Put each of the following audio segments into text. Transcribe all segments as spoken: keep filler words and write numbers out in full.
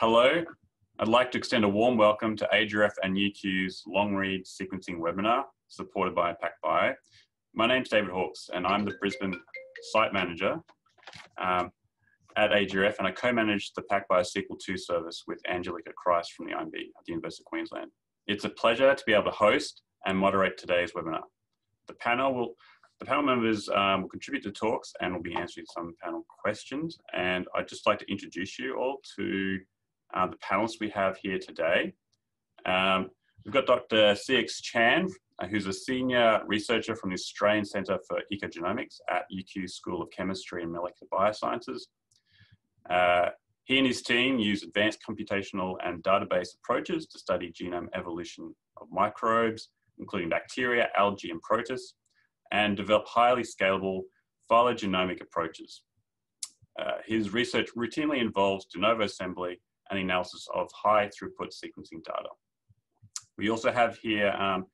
Hello, I'd like to extend a warm welcome to A G R F and U Q's long read sequencing webinar supported by PacBio. My name's David Hawkes and I'm the Brisbane site manager um, at A G R F, and I co-manage the PacBio Sequel two service with Angelika Christ from the I M B at the University of Queensland. It's a pleasure to be able to host and moderate today's webinar. The panel will The panel members um, will contribute to talks and will be answering some panel questions. And I'd just like to introduce you all to uh, the panelists we have here today. Um, we've got Doctor C X Chan, uh, who's a senior researcher from the Australian Centre for Ecogenomics at U Q School of Chemistry and Molecular Biosciences. Uh, he and his team use advanced computational and database approaches to study genome evolution of microbes, including bacteria, algae, and protists, and develop highly scalable phylogenomic approaches. Uh, his research routinely involves de novo assembly and analysis of high-throughput sequencing data. We also have here um,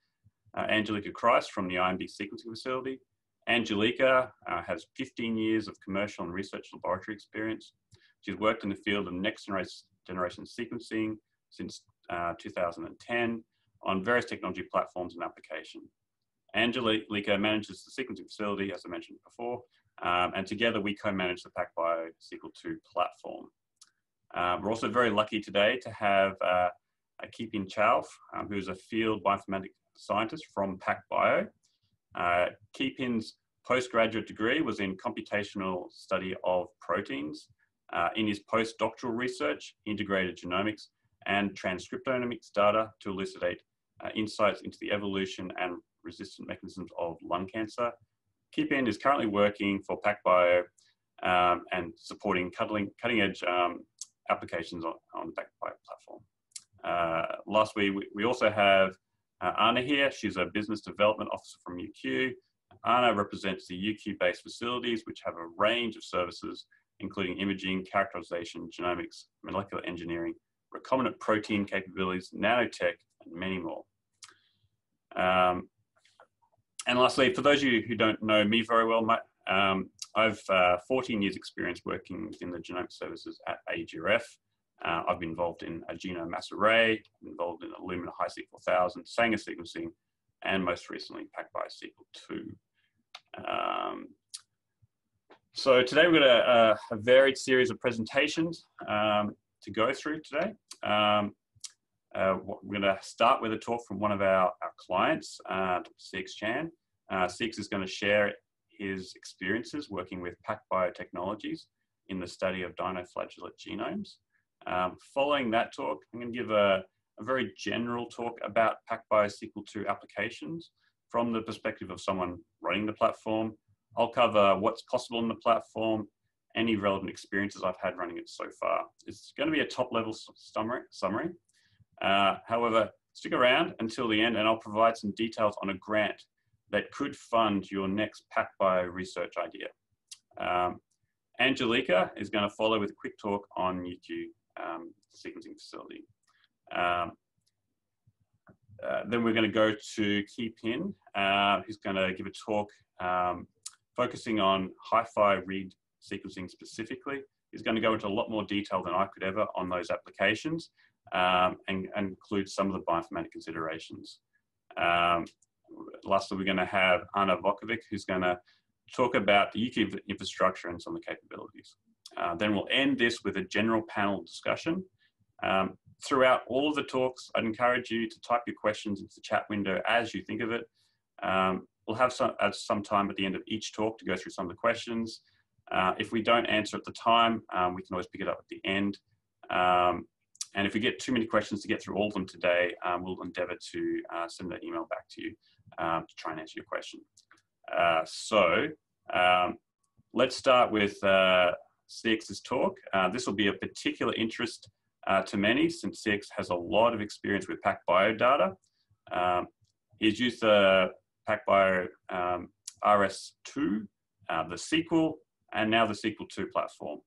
uh, Angelika Christ from the I M B sequencing facility. Angelika uh, has fifteen years of commercial and research laboratory experience. She's worked in the field of next-generation sequencing since uh, two thousand ten on various technology platforms and applications. Angelika manages the sequencing facility, as I mentioned before, um, and together we co-manage the PacBio Sequel two platform. Um, we're also very lucky today to have uh, Khi Pin, um, who's a field bioinformatics scientist from PacBio. Uh, Khi Pin's postgraduate degree was in computational study of proteins. Uh, in his postdoctoral research, he integrated genomics and transcriptomics data to elucidate uh, insights into the evolution and resistant mechanisms of lung cancer. Khi Pin is currently working for PacBio um, and supporting cutting, cutting edge um, applications on, on the PacBio platform. Uh, lastly, we, we also have uh, Anna here. She's a business development officer from U Q. Anna represents the U Q-based facilities, which have a range of services, including imaging, characterization, genomics, molecular engineering, recombinant protein capabilities, nanotech, and many more. Um, And lastly, for those of you who don't know me very well, my, um, I've uh, fourteen years experience working within the genomic services at A G R F. Uh, I've been involved in a genome mass array, involved in Illumina HiSeq four thousand, Sanger sequencing, and most recently PacBio Sequel two. Um, so today we've got a, a, a varied series of presentations um, to go through today. Um, Uh, we're going to start with a talk from one of our, our clients, uh, Doctor C X Chan. Uh, C X is going to share his experiences working with PacBio technologies in the study of dinoflagellate genomes. Um, following that talk, I'm going to give a, a very general talk about PacBio Sequel two applications from the perspective of someone running the platform. I'll cover what's possible in the platform, any relevant experiences I've had running it so far. It's going to be a top-level summary. summary. Uh, however, stick around until the end and I'll provide some details on a grant that could fund your next PacBio research idea. Um, Angelika is going to follow with a quick talk on U Q um, sequencing facility. Um, uh, then we're going to go to Khi Pin, uh, who's going to give a talk um, focusing on HiFi read sequencing specifically. He's going to go into a lot more detail than I could ever on those applications. Um, and, and include some of the bioinformatic considerations. Um, lastly, we're going to have Anna Vukovic, who's going to talk about the U Q infrastructure and some of the capabilities. Uh, then we'll end this with a general panel discussion. Um, throughout all of the talks, I'd encourage you to type your questions into the chat window as you think of it. Um, we'll have some, uh, some time at the end of each talk to go through some of the questions. Uh, if we don't answer at the time, um, we can always pick it up at the end. Um, And if we get too many questions to get through all of them today, um, we'll endeavour to uh, send that email back to you um, to try and answer your question. Uh, so um, let's start with uh, C X's talk. Uh, this will be of particular interest uh, to many, since C X has a lot of experience with PacBio data. Um, he's used the PacBio um, R S two, uh, the Sequel, and now the Sequel two platform.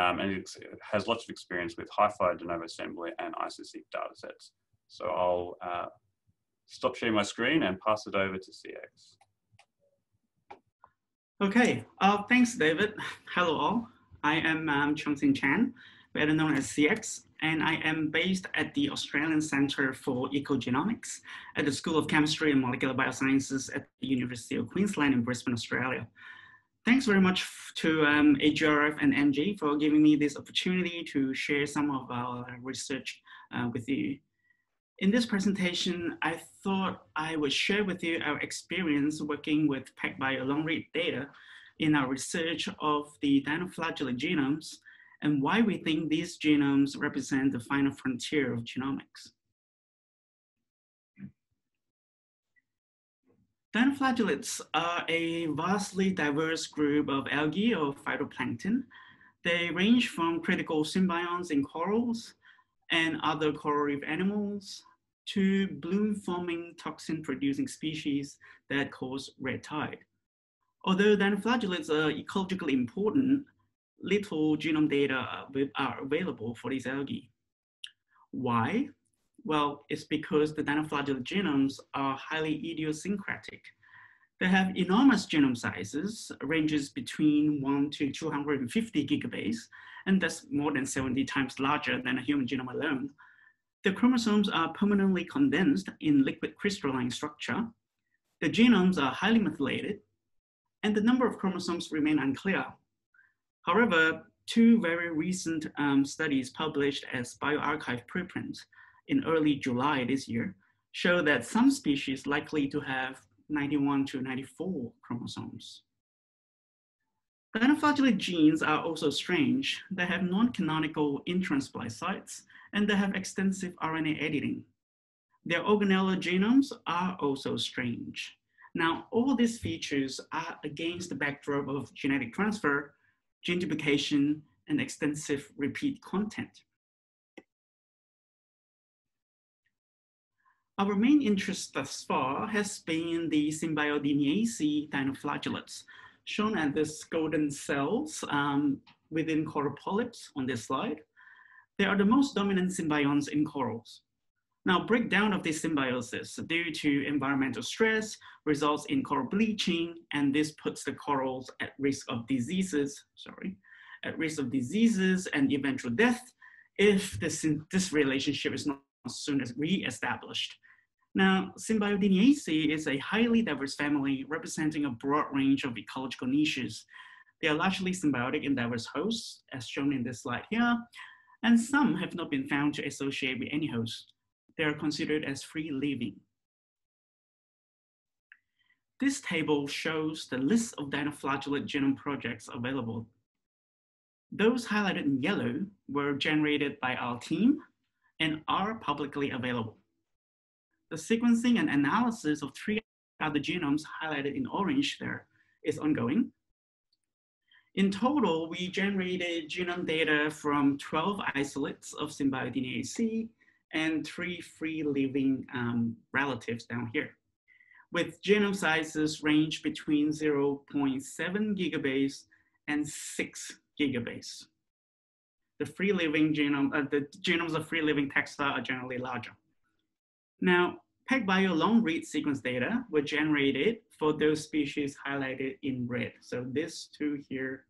Um, and it has lots of experience with HiFi, de novo assembly, and isoseq datasets. So I'll uh, stop sharing my screen and pass it over to C X. Okay, uh, thanks, David. Hello all. I am um, Chong Xing Chan, better known as C X, and I am based at the Australian Centre for Ecogenomics at the School of Chemistry and Molecular Biosciences at the University of Queensland in Brisbane, Australia. Thanks very much to um, A G R F and M G for giving me this opportunity to share some of our research uh, with you. In this presentation, I thought I would share with you our experience working with PacBio long-read data in our research of the dinoflagellate genomes and why we think these genomes represent the final frontier of genomics. Dinoflagellates are a vastly diverse group of algae or phytoplankton. They range from critical symbionts in corals and other coral reef animals to bloom-forming toxin-producing species that cause red tide. Although dinoflagellates are ecologically important, little genome data are available for these algae. Why? Well, it's because the dinoflagellate genomes are highly idiosyncratic. They have enormous genome sizes, ranges between one to two hundred fifty gigabase, and that's more than seventy times larger than a human genome alone. The chromosomes are permanently condensed in liquid crystalline structure. The genomes are highly methylated, and the number of chromosomes remain unclear. However, two very recent um, studies published as bioarchive preprints in early July this year show that some species likely to have ninety-one to ninety-four chromosomes. Dinoflagellate genes are also strange. They have non-canonical intransplant sites, and they have extensive R N A editing. Their organelle genomes are also strange. Now, all these features are against the backdrop of genetic transfer, gene duplication, and extensive repeat content. Our main interest thus far has been the Symbiodiniaceae dinoflagellates, shown as these golden cells um, within coral polyps on this slide. They are the most dominant symbionts in corals. Now, breakdown of this symbiosis due to environmental stress results in coral bleaching, and this puts the corals at risk of diseases, sorry, at risk of diseases and eventual death if this, this relationship is not soon as re-established. Now, Symbiodiniaceae is a highly diverse family representing a broad range of ecological niches. They are largely symbiotic in diverse hosts, as shown in this slide here, and some have not been found to associate with any host. They are considered as free living. This table shows the list of dinoflagellate genome projects available. Those highlighted in yellow were generated by our team and are publicly available. The sequencing and analysis of three other genomes highlighted in orange there is ongoing. In total, we generated genome data from twelve isolates of Symbiodiniaceae and three free living um, relatives down here, with genome sizes range between zero point seven gigabase and six gigabase. The free living genome, uh, the genomes of free living taxa are generally larger. Now, PacBio long read sequence data were generated for those species highlighted in red. So this two here,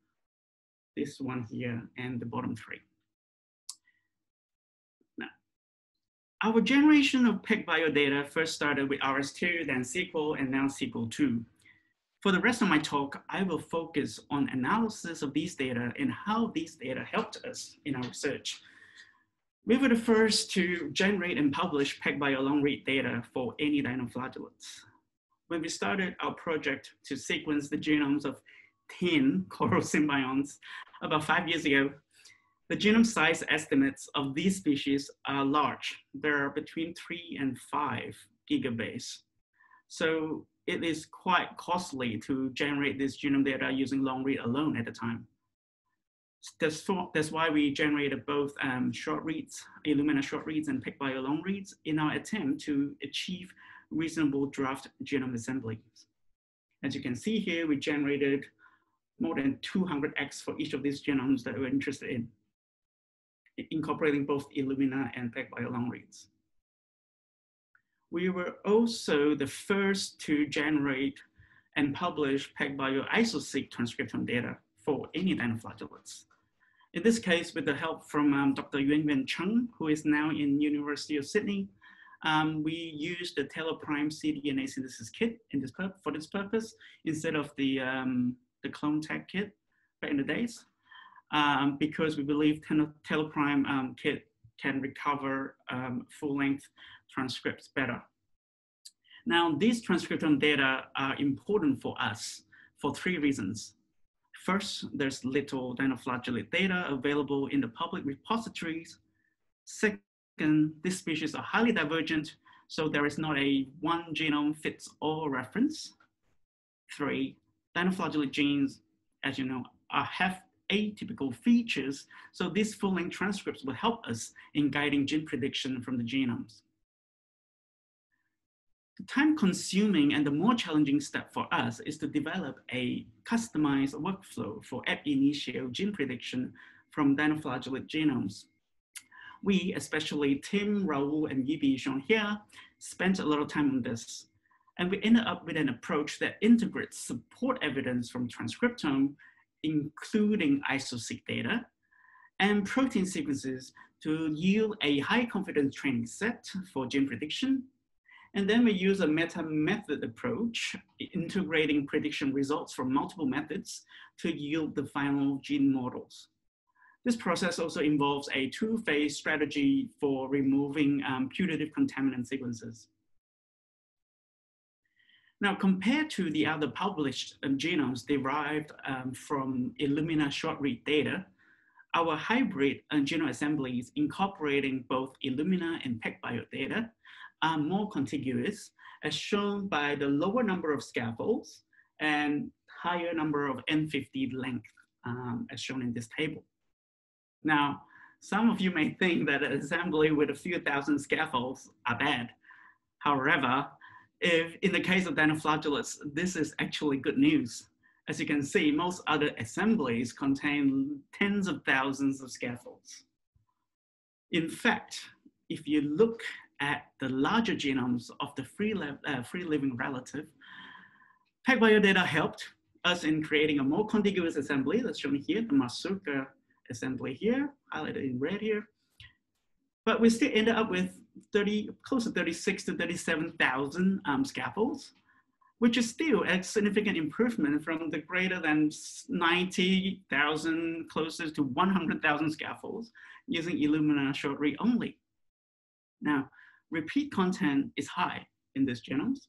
this one here, and the bottom three. Now, our generation of PacBio data first started with R S two, then Sequel, and now Sequel two. For the rest of my talk, I will focus on analysis of these data and how these data helped us in our research. We were the first to generate and publish PacBio long-read data for any dinoflagellates. When we started our project to sequence the genomes of ten coral symbionts about five years ago, the genome size estimates of these species are large. They're between three and five gigabase. So it is quite costly to generate this genome data using long read alone at the time. That's, for, that's why we generated both um, short reads, Illumina short reads and PacBio long reads in our attempt to achieve reasonable draft genome assemblies. As you can see here, we generated more than two hundred X for each of these genomes that we're interested in, incorporating both Illumina and PacBio long reads. We were also the first to generate and publish PacBio isoseq transcriptome data for any dinoflagellates. In this case, with the help from um, Doctor Yuanwen Cheng, who is now in University of Sydney, um, we used the TeloPrime cDNA synthesis kit in this pur for this purpose instead of the, um, the clone tag kit back in the days, um, because we believe TeloPrime um, kit can recover um, full-length transcripts better. Now, these transcriptome data are important for us for three reasons. First, there's little dinoflagellate data available in the public repositories. Second, these species are highly divergent, so there is not a one genome fits all reference. Three, dinoflagellate genes, as you know, are, have atypical features, so these full-length transcripts will help us in guiding gene prediction from the genomes. The time-consuming and the more challenging step for us is to develop a customized workflow for ab initio gene prediction from dinoflagellate genomes. We, especially Tim, Raoul, and Yibi shown here, spent a lot of time on this, and we ended up with an approach that integrates support evidence from transcriptome, including isoseq data, and protein sequences to yield a high-confidence training set for gene prediction. And then we use a meta-method approach, integrating prediction results from multiple methods to yield the final gene models. This process also involves a two-phase strategy for removing um, putative contaminant sequences. Now, compared to the other published um, genomes derived um, from Illumina short-read data, our hybrid uh, genome assemblies incorporating both Illumina and PacBio data are more contiguous, as shown by the lower number of scaffolds and higher number of N fifty length, um, as shown in this table. Now, some of you may think that an assembly with a few thousand scaffolds are bad. However, if in the case of dinoflagellates, this is actually good news. As you can see, most other assemblies contain tens of thousands of scaffolds. In fact, if you look at the larger genomes of the free, uh, free living relative, PacBio data helped us in creating a more contiguous assembly that's shown here, the Masuka assembly here, highlighted in red here. But we still ended up with thirty, close to thirty-six to thirty-seven thousand um, scaffolds, which is still a significant improvement from the greater than ninety thousand, closest to one hundred thousand scaffolds using Illumina short read only. Now, repeat content is high in these genomes,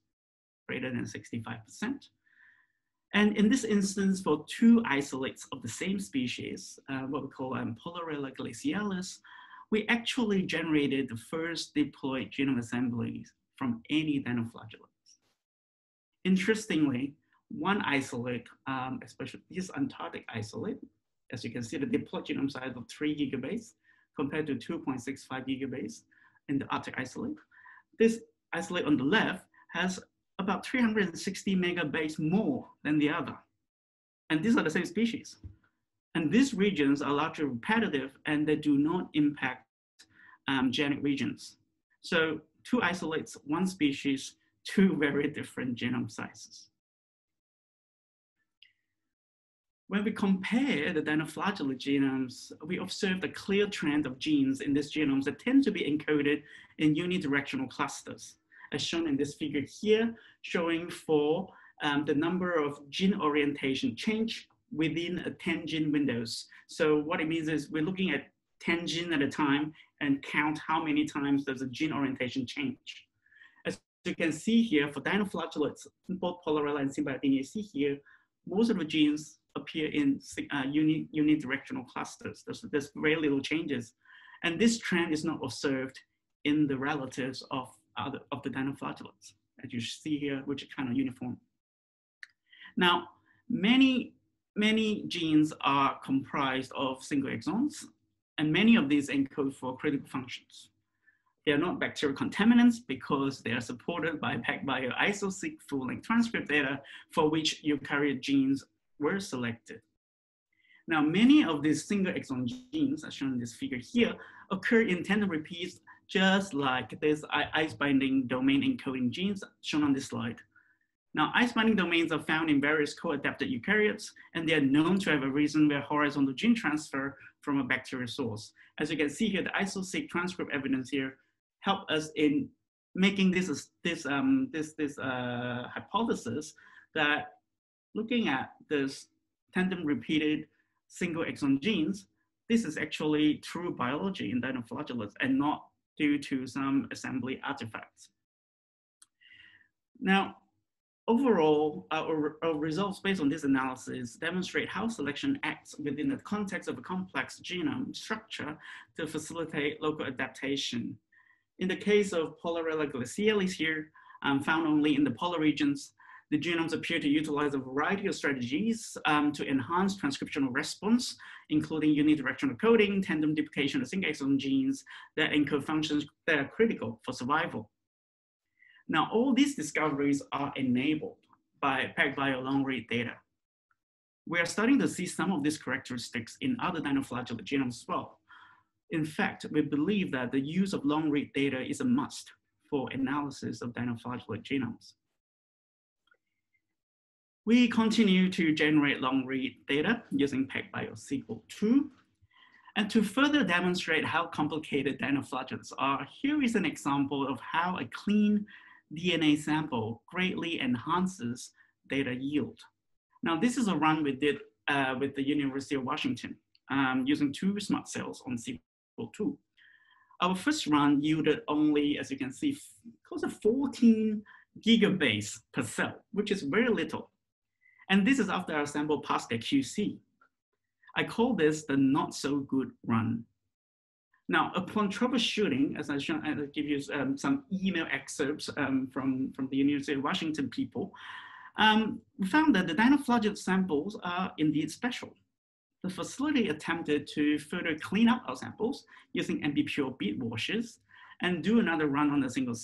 greater than sixty-five percent. And in this instance, for two isolates of the same species, uh, what we call um, Polarella glacialis, we actually generated the first diploid genome assemblies from any dinoflagellates. Interestingly, one isolate, um, especially this Antarctic isolate, as you can see, the diploid genome size of three gigabase compared to two point six five gigabase in the Arctic isolate. This isolate on the left has about three hundred sixty megabase more than the other. And these are the same species. And these regions are largely repetitive and they do not impact um, genetic regions. So two isolates, one species, two very different genome sizes. When we compare the dinoflagellate genomes, we observed a clear trend of genes in these genomes that tend to be encoded in unidirectional clusters, as shown in this figure here, showing for um, the number of gene orientation change within a ten gene windows. So what it means is we're looking at ten gene at a time and count how many times does a gene orientation change. As you can see here, for dinoflagellates, both Polarella and Symbiodiniaceae here, most of the genes appear in uh, uni unidirectional clusters. There's, there's very little changes. And this trend is not observed in the relatives of, other, of the dinoflagellates, as you see here, which are kind of uniform. Now, many, many genes are comprised of single exons, and many of these encode for critical functions. They are not bacterial contaminants because they are supported by PacBio isoseq full-length transcript data for which eukaryote genes were selected. Now, many of these single exon genes, as shown in this figure here, occur in tandem repeats, just like this ice binding domain encoding genes shown on this slide. Now, ice-binding domains are found in various co-adapted eukaryotes, and they are known to have a region where horizontal gene transfer from a bacterial source. As you can see here, the isoseq transcript evidence here help us in making this this um, this this uh, hypothesis that looking at this tandem repeated single exon genes, this is actually true biology in dinoflagellates and not due to some assembly artifacts. Now, overall, our, our results based on this analysis demonstrate how selection acts within the context of a complex genome structure to facilitate local adaptation. In the case of Polarella glacialis here, um, found only in the polar regions, the genomes appear to utilize a variety of strategies um, to enhance transcriptional response, including unidirectional coding, tandem duplication of single exon genes that encode functions that are critical for survival. Now, all these discoveries are enabled by PacBio long-read data. We are starting to see some of these characteristics in other dinoflagellate genomes as well. In fact, we believe that the use of long-read data is a must for analysis of dinoflagellate genomes. We continue to generate long-read data using PacBio Sequel two. And to further demonstrate how complicated dinoflagellates are, here is an example of how a clean D N A sample greatly enhances data yield. Now, this is a run we did uh, with the University of Washington um, using two SMART cells on Sequel two. Our first run yielded only, as you can see, close to fourteen gigabase per cell, which is very little. And this is after our sample passed their Q C. I call this the not so good run. Now, upon troubleshooting, as I shown, I'll give you um, some email excerpts um, from, from the University of Washington people, um, we found that the dinoflagellate samples are indeed special. The facility attempted to further clean up our samples using M B Pure bead washes and do another run on a single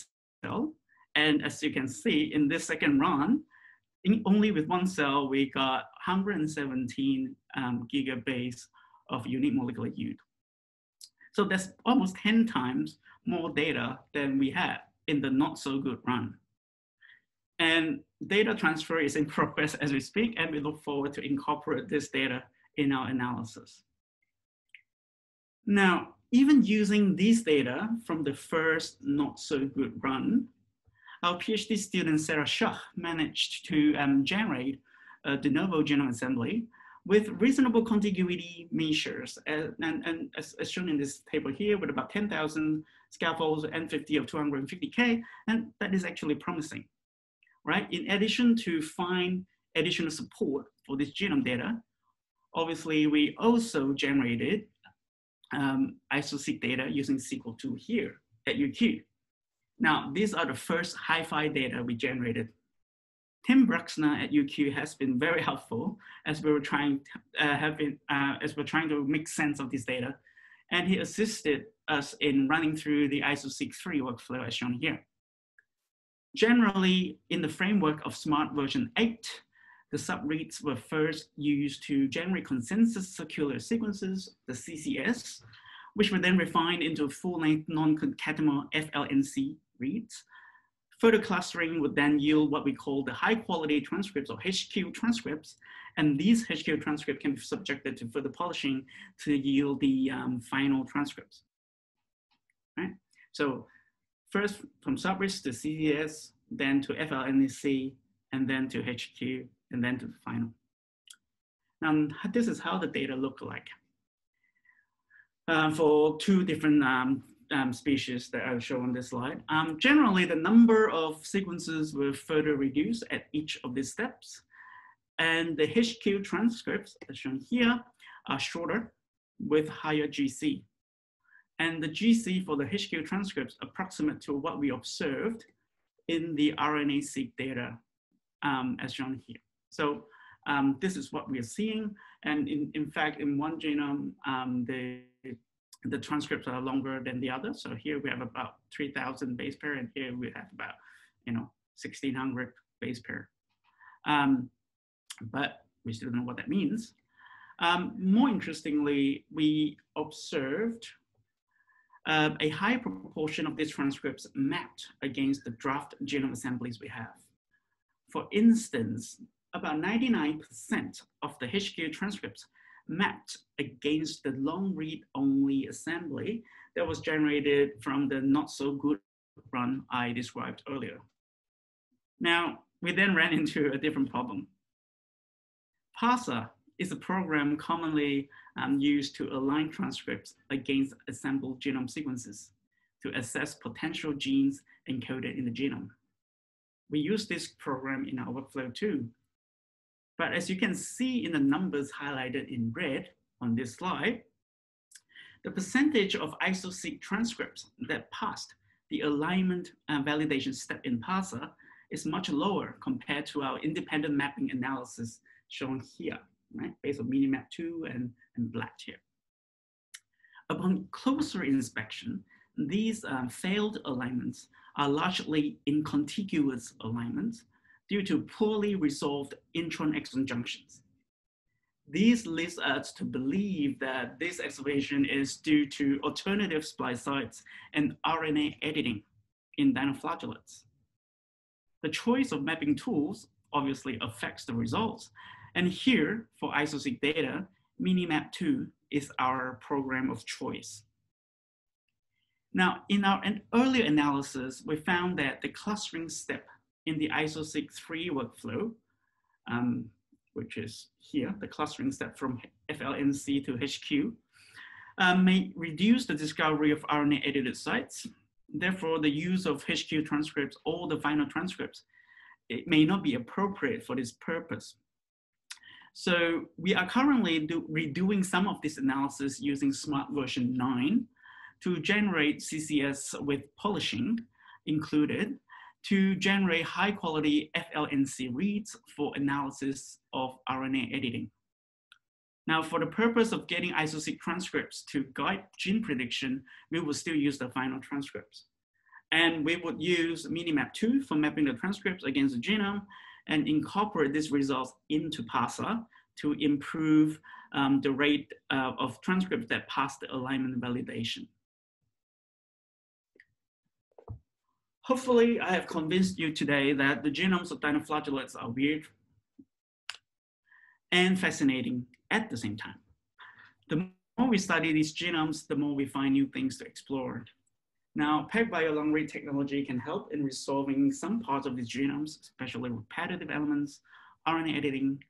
cell. And as you can see in this second run, in only with one cell, we got one hundred seventeen um, gigabase of unique molecular yield. So that's almost ten times more data than we had in the not so good run. And data transfer is in progress as we speak, and we look forward to incorporate this data in our analysis. Now, even using these data from the first not so good run, our PhD student, Sarah Shah, managed to um, generate a de novo genome assembly with reasonable contiguity measures, and, and, and as, as shown in this table here, with about ten thousand scaffolds, N fifty of two hundred fifty K, and that is actually promising, right? In addition to find additional support for this genome data, obviously, we also generated um, isoseq data using Sequel two here at U Q. Now, these are the first HiFi data we generated. Tim Bruxner at U Q has been very helpful as we were trying to, uh, have been, uh, as we're trying to make sense of this data, and he assisted us in running through the isoseq three workflow as shown here. Generally, in the framework of SMART version eight, the subreads were first used to generate consensus circular sequences, the C C S, which were then refined into full-length non-concatemal F L N C reads. Further clustering would then yield what we call the high-quality transcripts or H Q transcripts, and these H Q transcripts can be subjected to further polishing to yield the um, final transcripts. Right? So first from subreads to C C S, then to F L N C, and then to H Q, and then to the final. Now, this is how the data look like uh, for two different um, um, species that I show on this slide. Um, generally, the number of sequences were further reduced at each of these steps, and the H Q transcripts, as shown here, are shorter with higher G C. And the G C for the H Q transcripts approximate to what we observed in the R N A seq data Um, as shown here. So um, this is what we are seeing. And in, in fact, in one genome, um, the, the transcripts are longer than the other. So here we have about three thousand base pair, and here we have about, you know, sixteen hundred base pair. Um, but we still don't know what that means. Um, more interestingly, we observed uh, a high proportion of these transcripts mapped against the draft genome assemblies we have. For instance, about ninety-nine percent of the H Q transcripts mapped against the long read-only assembly that was generated from the not-so-good run I described earlier. Now, we then ran into a different problem. PASA is a program commonly um, used to align transcripts against assembled genome sequences to assess potential genes encoded in the genome. We use this program in our workflow too. But as you can see in the numbers highlighted in red on this slide, the percentage of isoseq transcripts that passed the alignment and validation step in PASA is much lower compared to our independent mapping analysis shown here, right? Based on Minimap two and, and black here. Upon closer inspection, these um, failed alignments are largely incontiguous alignments due to poorly resolved intron-exon junctions. These leads us to believe that this observation is due to alternative splice sites and R N A editing in dinoflagellates. The choice of mapping tools obviously affects the results. And here, for isoseq data, Minimap two is our program of choice. Now, in our earlier analysis, we found that the clustering step in the isoseq three workflow, um, which is here, the clustering step from F L N C to H Q, uh, may reduce the discovery of R N A-edited sites. Therefore, the use of H Q transcripts or the final transcripts, it may not be appropriate for this purpose. So we are currently do, redoing some of this analysis using SMART version nine to generate C C S with polishing included to generate high quality F L N C reads for analysis of R N A editing. Now, for the purpose of getting isoseq transcripts to guide gene prediction, we will still use the final transcripts. And we would use Minimap two for mapping the transcripts against the genome and incorporate these results into PASA to improve um, the rate uh, of transcripts that pass the alignment validation. Hopefully, I have convinced you today that the genomes of dinoflagellates are weird and fascinating at the same time. The more we study these genomes, the more we find new things to explore. Now, PacBio long read technology can help in resolving some parts of these genomes, especially repetitive elements, R N A editing,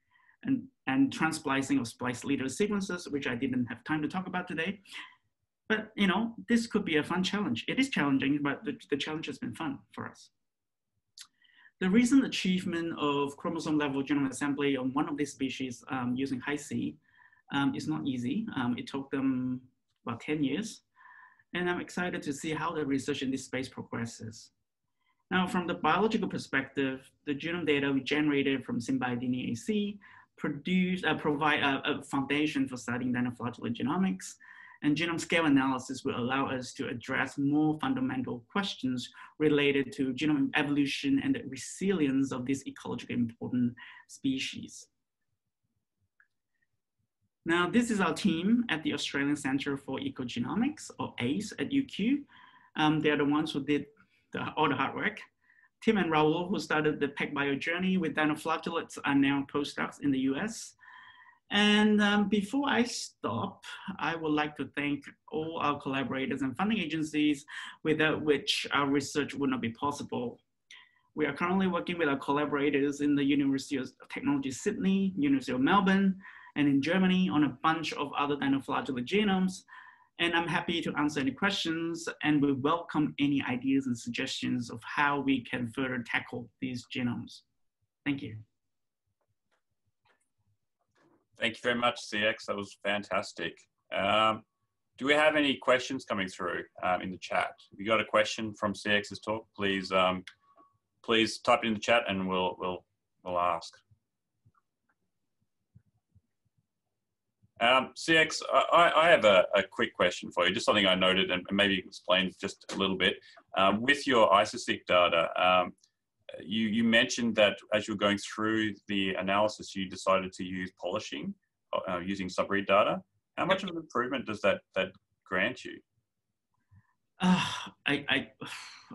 and, and transplicing of splice leader sequences, which I didn't have time to talk about today. But, you know, this could be a fun challenge. It is challenging, but the, the challenge has been fun for us. The recent achievement of chromosome-level genome assembly on one of these species um, using HiFi um, is not easy. Um, it took them about ten years. And I'm excited to see how the research in this space progresses. Now, from the biological perspective, the genome data we generated from Symbiodiniaceae produce, uh, provide a, a foundation for studying dinoflagellate genomics, and genome scale analysis will allow us to address more fundamental questions related to genome evolution and the resilience of this ecologically important species. Now, this is our team at the Australian Centre for Ecogenomics, or A C E, at U Q. Um, they're the ones who did the, all the hard work. Tim and Raoul, who started the PacBio journey with dinoflagellates, are now postdocs in the U S. And um, before I stop, I would like to thank all our collaborators and funding agencies, without which our research would not be possible. We are currently working with our collaborators in the University of Technology, Sydney, University of Melbourne, and in Germany on a bunch of other dinoflagellate genomes. And I'm happy to answer any questions, and we welcome any ideas and suggestions of how we can further tackle these genomes. Thank you. Thank you very much, C X. That was fantastic. Um, do we have any questions coming through um, in the chat? If you got a question from C X's talk, please um, please type it in the chat, and we'll we'll we'll ask. Um, C X, I, I have a, a quick question for you, just something I noted, and maybe you can explain just a little bit. Um, with your isoseq data, um, you, you mentioned that as you were going through the analysis, you decided to use polishing uh, using subread data. How much of an improvement does that, that grant you? Uh, I, I,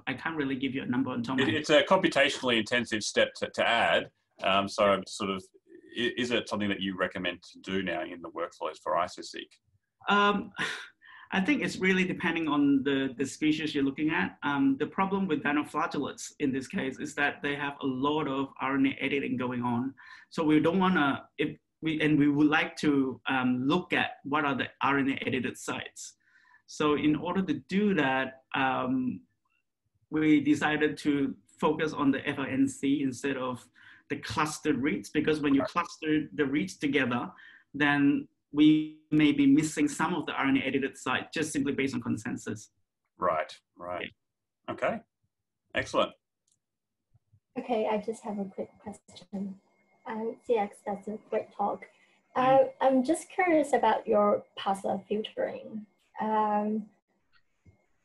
I can't really give you a number on Tom. It, it's a computationally intensive step to, to add. Um, so I'm sort of, is it something that you recommend to do now in the workflows for HiSeq? Um, I think it's really depending on the, the species you're looking at. Um, the problem with dinoflagellates in this case is that they have a lot of R N A editing going on. So we don't want to, if we, and we would like to um, look at what are the R N A edited sites. So in order to do that, um, we decided to focus on the F L N C instead of the clustered reads, because when you cluster the reads together, then we may be missing some of the R N A edited site just simply based on consensus. Right, right. Yeah. Okay, excellent. Okay, I just have a quick question. Um, C X, that's a great talk. Uh, I'm just curious about your PASA filtering, because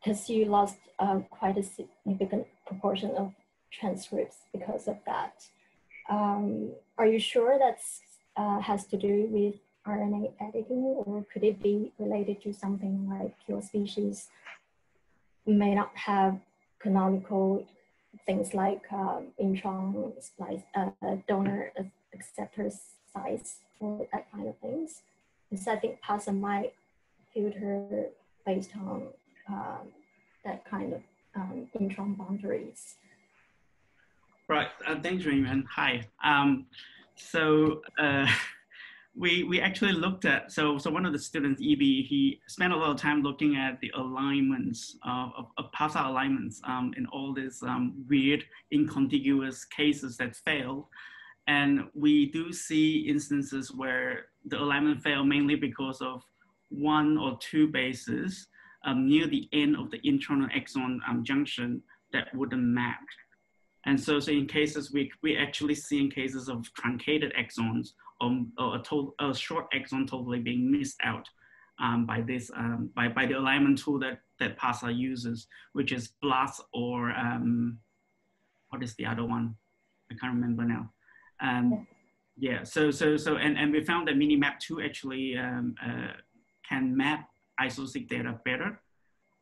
um, you lost um, quite a significant proportion of transcripts because of that. Um, are you sure that uh, has to do with R N A editing, or could it be related to something like your species may not have canonical things like um, intron, splice, uh, donor acceptor size, or that kind of things? Because I think PASA might filter based on um, that kind of um, intron boundaries. Right. Uh, thanks, Raymond. Hi. Um, so. Uh, We, we actually looked at, so, so one of the students, E B, he spent a lot of time looking at the alignments, uh, of, of PASA alignments um, in all these um, weird, incontiguous cases that fail. And we do see instances where the alignment fail mainly because of one or two bases um, near the end of the intron and exon um, junction that wouldn't match. And so, so in cases, we, we actually see in cases of truncated exons, Um, a, total, a short exon totally being missed out um, by this um, by by the alignment tool that that PASA uses, which is BLAST or um, what is the other one? I can't remember now. Um, yeah. So so so and and we found that Minimap two actually um, uh, can map isoseq data better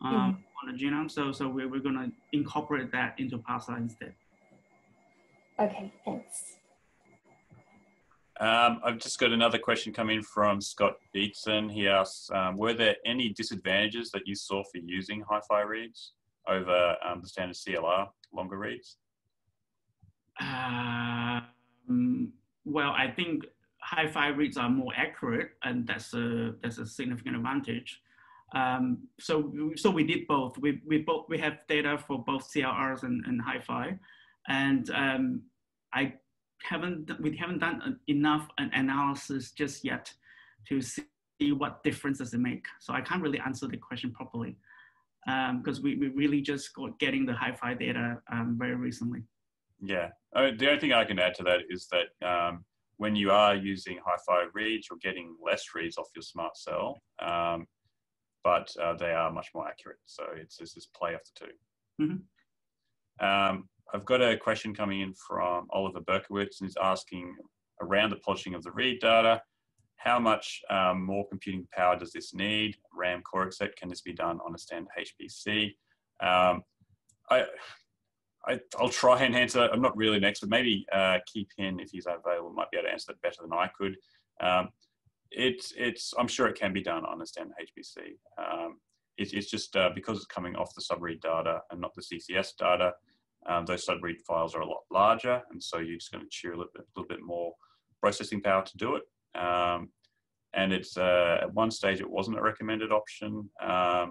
um, mm. on the genome. So so we we're going to incorporate that into PASA instead. Okay. Thanks. Um, I've just got another question come in from Scott Beatson. He asks, um, were there any disadvantages that you saw for using HiFi reads over um, the standard C L R, longer reads? Uh, um, well, I think HiFi reads are more accurate, and that's a, that's a significant advantage. Um, so, so we did both. We, we, both, we have data for both C L Rs and, and HiFi, and um, I haven't we haven't done enough an analysis just yet to see what differences it make. So I can't really answer the question properly because um, we, we really just got getting the HiFi data um, very recently. Yeah, uh, the only thing I can add to that is that um, when you are using HiFi reads, you're getting less reads off your smart cell, um, but uh, they are much more accurate. So it's this is play of the two. Mm-hmm. um, I've got a question coming in from Oliver Berkowitz, and he's asking, around the polishing of the read data, how much um, more computing power does this need? RAM core set, can this be done on a standard H P C? Um, I, I, I'll try and answer that. I'm not really an expert. Maybe uh, Khi Pin, if he's available, might be able to answer that better than I could. Um, it's, it's, I'm sure it can be done on a standard H P C. Um, it, it's just uh, because it's coming off the subread data and not the C C S data, Um, those subread files are a lot larger, and so you're just going to chew a little bit, a little bit more processing power to do it. Um, and it's uh, at one stage it wasn't a recommended option, um,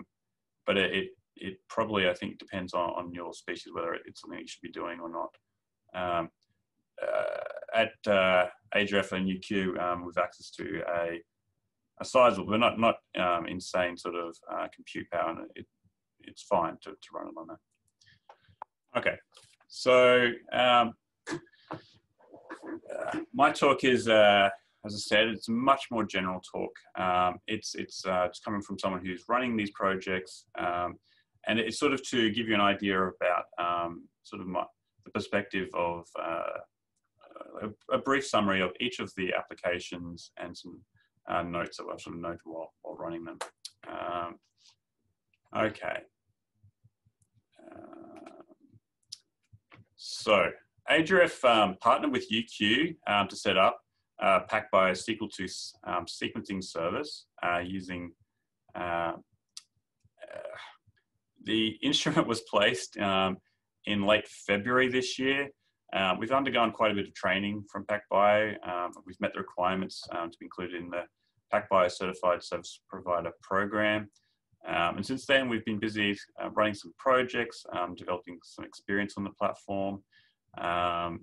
but it, it it probably I think depends on, on your species whether it's something you should be doing or not. Um, uh, at uh, A G R F and U Q, um, we've access to a, a sizable, but not not um, insane sort of uh, compute power, and it it's fine to to run it on that. Okay, so um, uh, my talk is, uh, as I said, it's a much more general talk. Um, it's, it's, uh, it's coming from someone who's running these projects, um, and it's sort of to give you an idea about um, sort of my, the perspective of uh, a, a brief summary of each of the applications and some uh, notes that I've sort of noted while, while running them. Um, okay. So A G R F um, partnered with U Q um, to set up uh, PacBio Sequel two um, sequencing service uh, using uh, uh, the instrument was placed um, in late February this year. Uh, we've undergone quite a bit of training from PacBio. Um, we've met the requirements um, to be included in the PacBio Certified Service Provider Program. Um, and since then, we've been busy uh, running some projects, um, developing some experience on the platform. Um,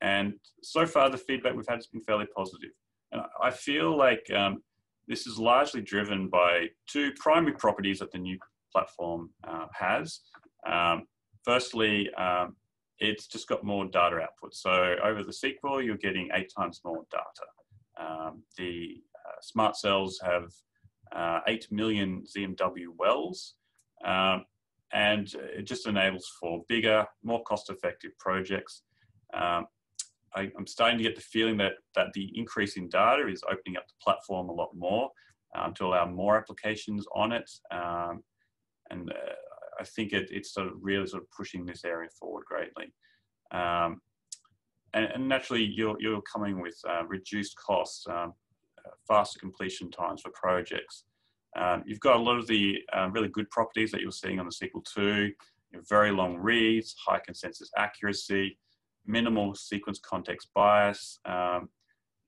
and so far, the feedback we've had has been fairly positive. And I feel like um, this is largely driven by two primary properties that the new platform uh, has. Um, firstly, um, it's just got more data output. So over the Sequel, you're getting eight times more data. Um, the uh, smart cells have Uh, eight million Z M W wells, um, and it just enables for bigger, more cost-effective projects. Um, I, I'm starting to get the feeling that, that the increase in data is opening up the platform a lot more um, to allow more applications on it. Um, and uh, I think it, it's sort of really sort of pushing this area forward greatly. Um, and, and naturally, you're, you're coming with uh, reduced costs. Um, faster completion times for projects. Um, you've got a lot of the um, really good properties that you're seeing on the Sequel two, very long reads, high consensus accuracy, minimal sequence context bias, um,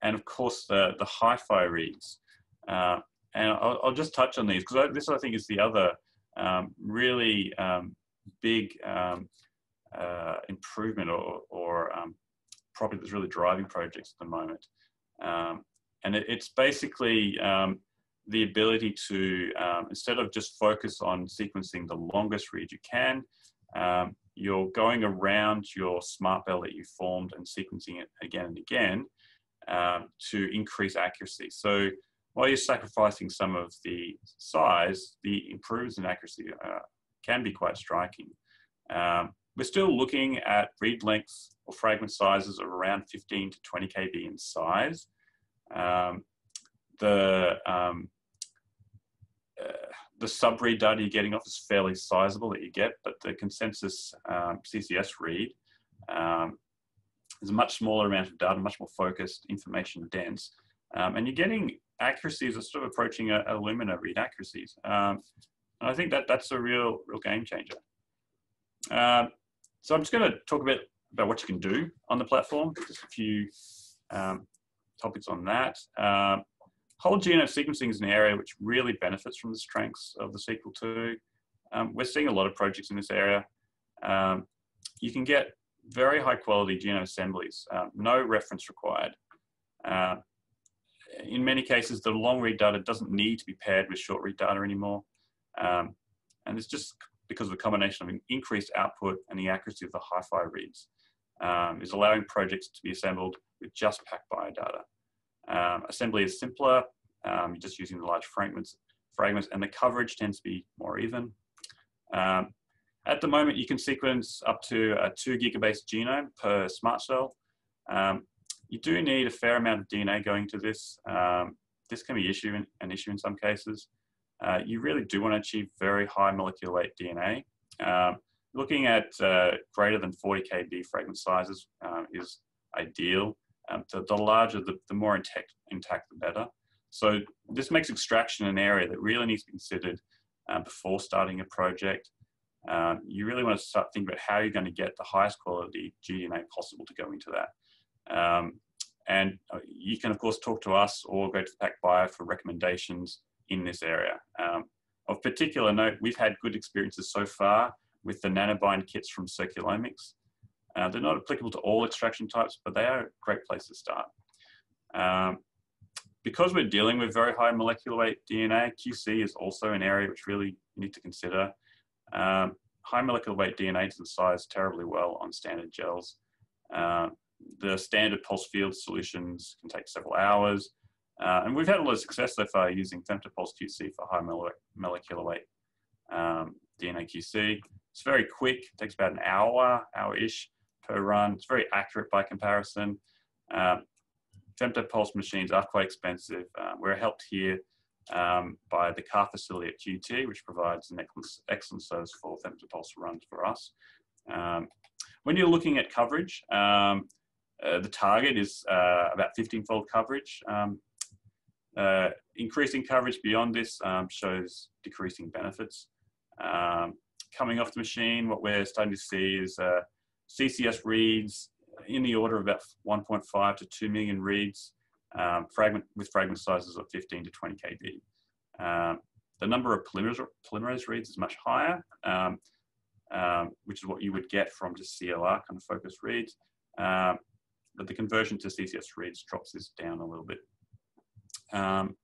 and of course the, the HiFi reads. Uh, and I'll, I'll just touch on these because this I think is the other um, really um, big um, uh, improvement or, or um, property that's really driving projects at the moment. Um, And it's basically um, the ability to, um, instead of just focus on sequencing the longest read you can, um, you're going around your smart bell that you formed and sequencing it again and again um, to increase accuracy. So while you're sacrificing some of the size, the improvements in accuracy uh, can be quite striking. Um, we're still looking at read lengths or fragment sizes of around fifteen to twenty K B in size. Um, the um, uh, the sub-read data you're getting off is fairly sizable that you get, but the consensus um, C C S read um, is a much smaller amount of data, much more focused, information dense, um, and you're getting accuracies that are sort of approaching a, a Illumina read accuracies. Um, and I think that that's a real, real game changer. Um, so I'm just going to talk a bit about what you can do on the platform, just a few um, topics on that. Um, whole genome sequencing is an area which really benefits from the strengths of the Sequel two. Um, we're seeing a lot of projects in this area. Um, you can get very high quality genome assemblies, uh, no reference required. Uh, in many cases, the long read data doesn't need to be paired with short read data anymore. Um, and it's just because of the combination of an increased output and the accuracy of the HiFi reads um, is allowing projects to be assembled with just PacBio data. Um, assembly is simpler, um, you're just using the large fragments, fragments, and the coverage tends to be more even. Um, at the moment, you can sequence up to a two gigabase genome per smart cell. Um, you do need a fair amount of D N A going to this. Um, this can be issue in, an issue in some cases. Uh, you really do want to achieve very high molecular weight D N A. Um, looking at uh, greater than forty K B fragment sizes um, is ideal. Um, the, the larger, the, the more intact, intact, the better. So this makes extraction an area that really needs to be considered uh, before starting a project. Um, you really want to start thinking about how you're going to get the highest quality gDNA possible to go into that. Um, and you can, of course, talk to us or go to PacBio for recommendations in this area. Um, of particular note, we've had good experiences so far with the nanobind kits from Circulomics. Uh, they're not applicable to all extraction types, but they are a great place to start. Um, because we're dealing with very high molecular weight D N A, Q C is also an area which really you need to consider. Um, high molecular weight D N A doesn't size terribly well on standard gels. Uh, the standard pulse field solutions can take several hours. Uh, and we've had a lot of success so far using Femto Pulse Q C for high molecular weight um, D N A Q C. It's very quick, takes about an hour, hour-ish. Per run. It's very accurate by comparison. Um, Femto Pulse machines are quite expensive. Uh, we're helped here um, by the C A R facility at Q T, which provides an excellent service for Femto Pulse runs for us. Um, When you're looking at coverage, um, uh, the target is uh, about fifteen fold coverage. Um, uh, increasing coverage beyond this um, shows decreasing benefits. Um, coming off the machine, what we're starting to see is uh, C C S reads in the order of about one point five to two million reads um, fragment, with fragment sizes of fifteen to twenty K B. Um, the number of polymerase, polymerase reads is much higher, um, um, which is what you would get from just C L R kind of focused reads. Um, but the conversion to C C S reads drops this down a little bit. Um,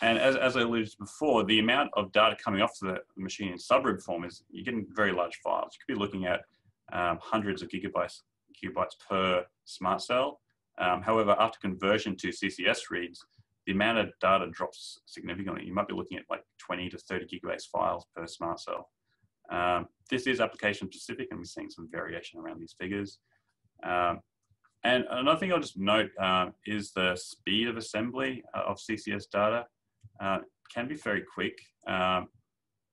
and as, as I alluded to before, the amount of data coming off the machine in subrib form is you're getting very large files. You could be looking at Um, hundreds of gigabytes, gigabytes per smart cell. Um, however, after conversion to C C S reads, the amount of data drops significantly. You might be looking at like twenty to thirty gigabase files per smart cell. Um, this is application specific, and we're seeing some variation around these figures. Um, and another thing I'll just note uh, is the speed of assembly of C C S data uh, can be very quick. Um,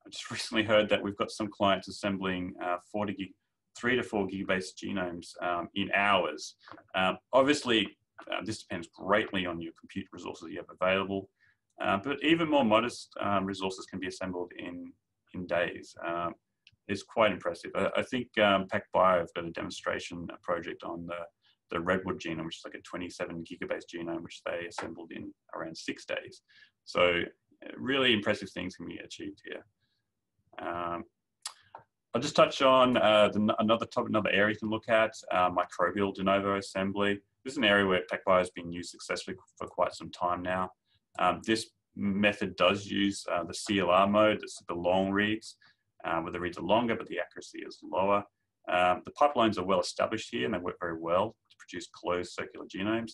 I just recently heard that we've got some clients assembling uh, forty gig three to four gigabase genomes um, in hours. Um, obviously, uh, this depends greatly on your compute resources you have available, uh, but even more modest um, resources can be assembled in, in days. Um, it's quite impressive. I, I think um, PacBio have got a demonstration a project on the, the Redwood genome, which is like a twenty-seven gigabase genome, which they assembled in around six days. So really impressive things can be achieved here. Um, I'll just touch on uh, the, another topic, another area you can look at, uh, microbial de novo assembly. This is an area where PacBio has been used successfully for quite some time now. Um, this method does use uh, the C L R mode, that's the long reads, um, where the reads are longer, but the accuracy is lower. Um, the pipelines are well established here, and they work very well to produce closed circular genomes.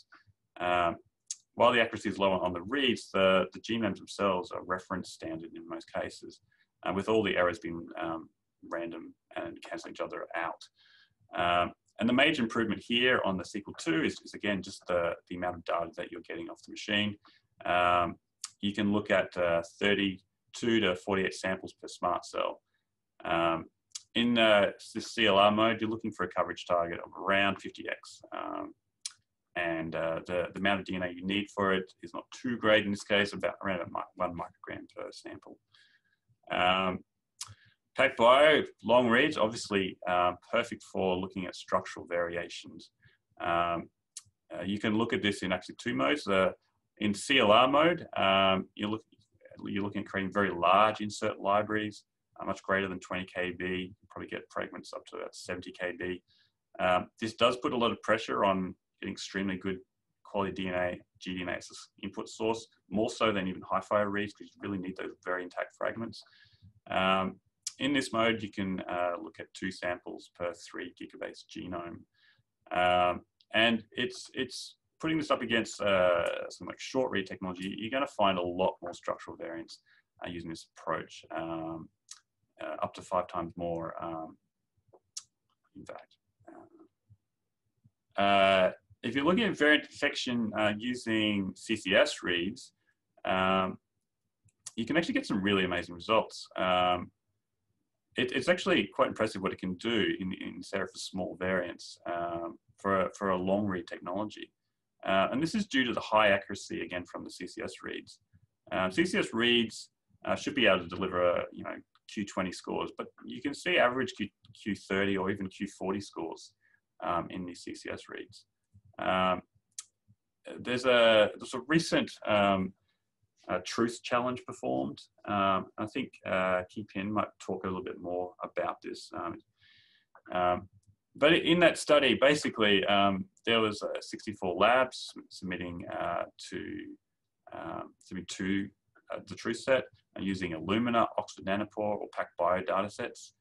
Um, while the accuracy is lower on the reads, the, the genomes themselves are reference standard in most cases, uh, with all the errors being um, random and cancelling each other out. Um, and the major improvement here on the Sequel two is, is again, just the, the amount of data that you're getting off the machine. Um, you can look at uh, thirty-two to forty-eight samples per smart cell. Um, in uh, this C L R mode, you're looking for a coverage target of around fifty X. Um, and uh, the, the amount of D N A you need for it is not too great in this case, about around about one microgram per sample. Um, PacBio, long reads, obviously uh, perfect for looking at structural variations. Um, uh, you can look at this in actually two modes. Uh, in C L R mode, um, you're, look, you're looking at creating very large insert libraries, uh, much greater than twenty K B. You probably get fragments up to about seventy K B. Um, this does put a lot of pressure on getting extremely good quality D N A, gDNA as an input source, more so than even HiFi reads, because you really need those very intact fragments. Um, In this mode, you can uh, look at two samples per three gigabase genome. Um, and it's, it's putting this up against uh, some like short read technology, you're going to find a lot more structural variants uh, using this approach, um, uh, up to five times more, um, in fact. Uh, if you're looking at variant detection uh, using C C S reads, um, you can actually get some really amazing results. Um, It, it's actually quite impressive what it can do in, in Sarah for small variants um, for, a, for a long read technology. Uh, and this is due to the high accuracy, again, from the C C S reads. Um, C C S reads uh, should be able to deliver, uh, you know, Q twenty scores, but you can see average Q thirty or even Q forty scores um, in these C C S reads. Um, there's, a, there's a recent um, Uh, truth challenge performed. Um, I think uh, Khi Pin might talk a little bit more about this. Um, um, but in that study, basically, um, there was uh, sixty-four labs submitting uh, to um, submit to uh, the truth set and using Illumina, Oxford Nanopore, or PacBio datasets.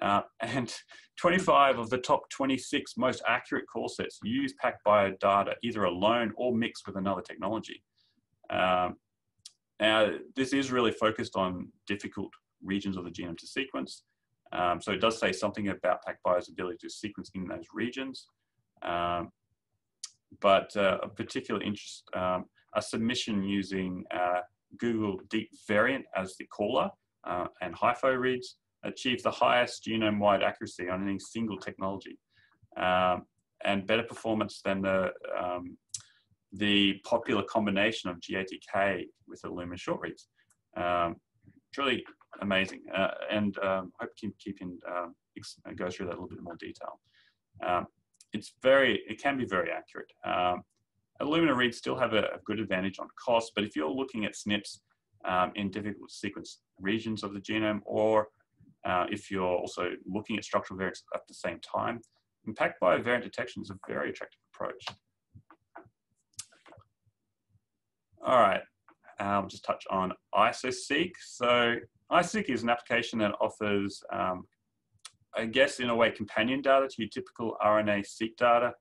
Uh, and twenty-five of the top twenty-six most accurate core sets use PacBio data either alone or mixed with another technology. Um, Now, this is really focused on difficult regions of the genome to sequence. Um, so it does say something about PacBio's ability to sequence in those regions. Um, but uh, of particular interest, um, a submission using uh, Google Deep Variant as the caller uh, and HiFi reads achieve the highest genome-wide accuracy on any single technology, um, and better performance than the, um, the popular combination of G A T K with Illumina short reads. Um, truly amazing. Uh, and um, hope Khi Pin um, goes through that a little bit more detail. Um, it's very, it can be very accurate. Um, Illumina reads still have a, a good advantage on cost, but if you're looking at S N Ps um, in difficult sequence regions of the genome, or uh, if you're also looking at structural variants at the same time, PacBio variant detection is a very attractive approach. All right, I'll um, just touch on HiSeq. So HiSeq is an application that offers, um, I guess in a way, companion data to your typical R N A-seq data.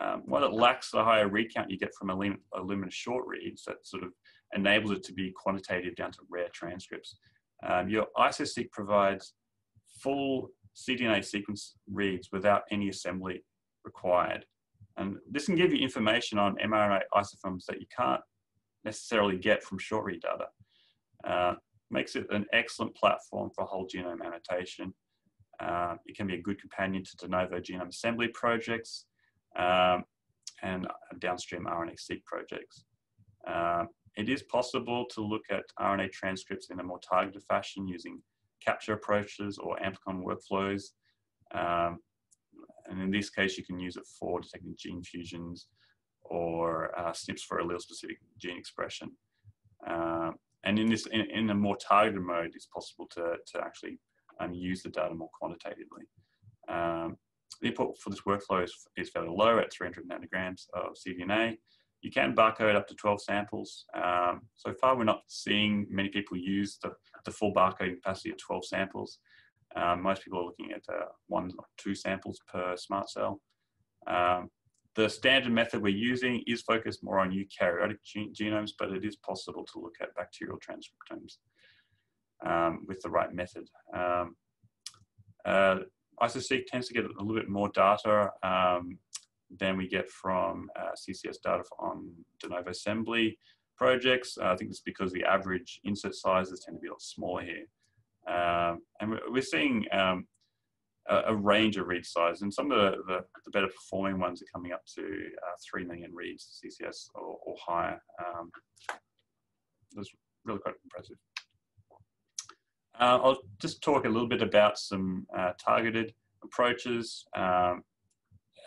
Um, while it lacks the higher read count you get from Illumina short reads, that sort of enables it to be quantitative down to rare transcripts. Um, your HiSeq provides full cDNA sequence reads without any assembly required. And this can give you information on mRNA isoforms that you can't necessarily get from short read data. Uh, makes it an excellent platform for whole genome annotation. Uh, it can be a good companion to de novo genome assembly projects um, and downstream R N A-seq projects. Uh, it is possible to look at R N A transcripts in a more targeted fashion using capture approaches or amplicon workflows. Um, and in this case, you can use it for detecting gene fusions or uh, S N Ps for allele-specific gene expression. Uh, and in this, in, in a more targeted mode, it's possible to, to actually um, use the data more quantitatively. Um, the input for this workflow is, is fairly low at three hundred nanograms of cDNA. You can barcode up to twelve samples. Um, so far, we're not seeing many people use the, the full barcoding capacity of twelve samples. Um, most people are looking at uh, one or two samples per smart cell. Um, the standard method we're using is focused more on eukaryotic gen genomes, but it is possible to look at bacterial transcriptomes um, with the right method. Um, uh, HiSeq tends to get a little bit more data um, than we get from uh, C C S data on de novo assembly projects. Uh, I think it's because the average insert sizes tend to be a lot smaller here. Um, and we're seeing um, a, a range of read sizes, and some of the, the, the better performing ones are coming up to uh, three million reads C C S or, or higher. Um, that's really quite impressive. Uh, I'll just talk a little bit about some uh, targeted approaches. Um,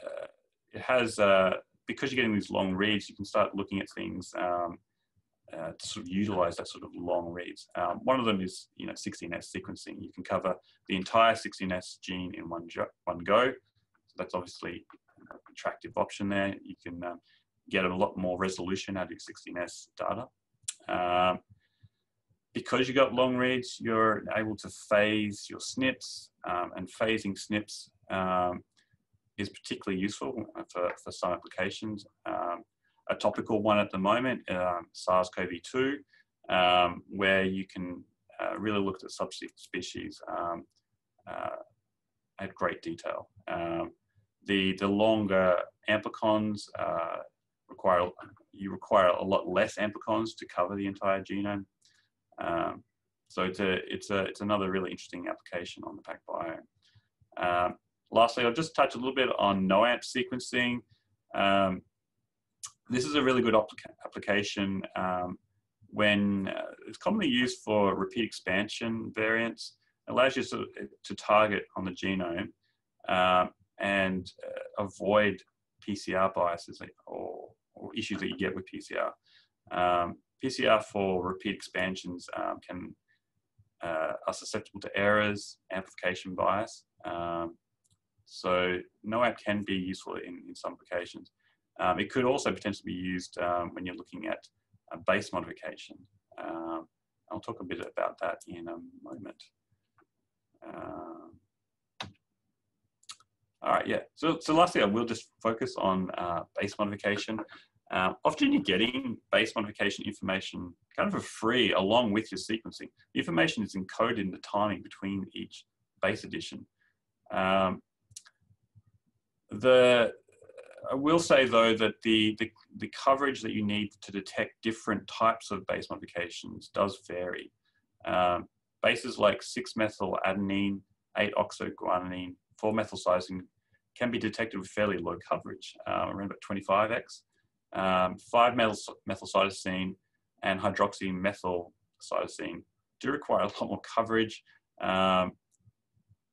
uh, It has, uh, because you're getting these long reads, you can start looking at things um, uh, to sort of utilize that sort of long reads. Um, one of them is, you know, sixteen S sequencing. You can cover the entire sixteen S gene in one, one go. So that's obviously an attractive option there. You can um, get a lot more resolution out of your sixteen S data. Um, because you've got long reads, you're able to phase your S N Ps um, and phasing S N Ps um, is particularly useful for, for some applications. Um, a topical one at the moment, um, SARS CoV two, um, where you can uh, really look at subspecies um, uh, at great detail. Um, the, the longer amplicons, uh, require, you require a lot less amplicons to cover the entire genome. Um, so it's, a, it's, a, it's another really interesting application on the PacBio. Um, Lastly, I'll just touch a little bit on no amp sequencing. Um, this is a really good application um, when uh, it's commonly used for repeat expansion variants. It allows you to, to target on the genome um, and uh, avoid P C R biases or, or issues that you get with P C R. Um, P C R for repeat expansions um, can uh, are susceptible to errors, amplification bias. Um, So no amp can be useful in, in some applications. Um, it could also potentially be used um, when you're looking at a base modification. Um, I'll talk a bit about that in a moment. Um, all right, yeah. So, so lastly, I will just focus on uh, base modification. Um, often you're getting base modification information kind of for free along with your sequencing. The information is encoded in the timing between each base addition. Um, The, I will say though that the, the, the coverage that you need to detect different types of base modifications does vary. Um, Bases like six methyl adenine, eight oxo guanine, four methylcysteine can be detected with fairly low coverage, uh, around about twenty-five X. Um, five methylcytosine and hydroxymethylcytosine do require a lot more coverage, um,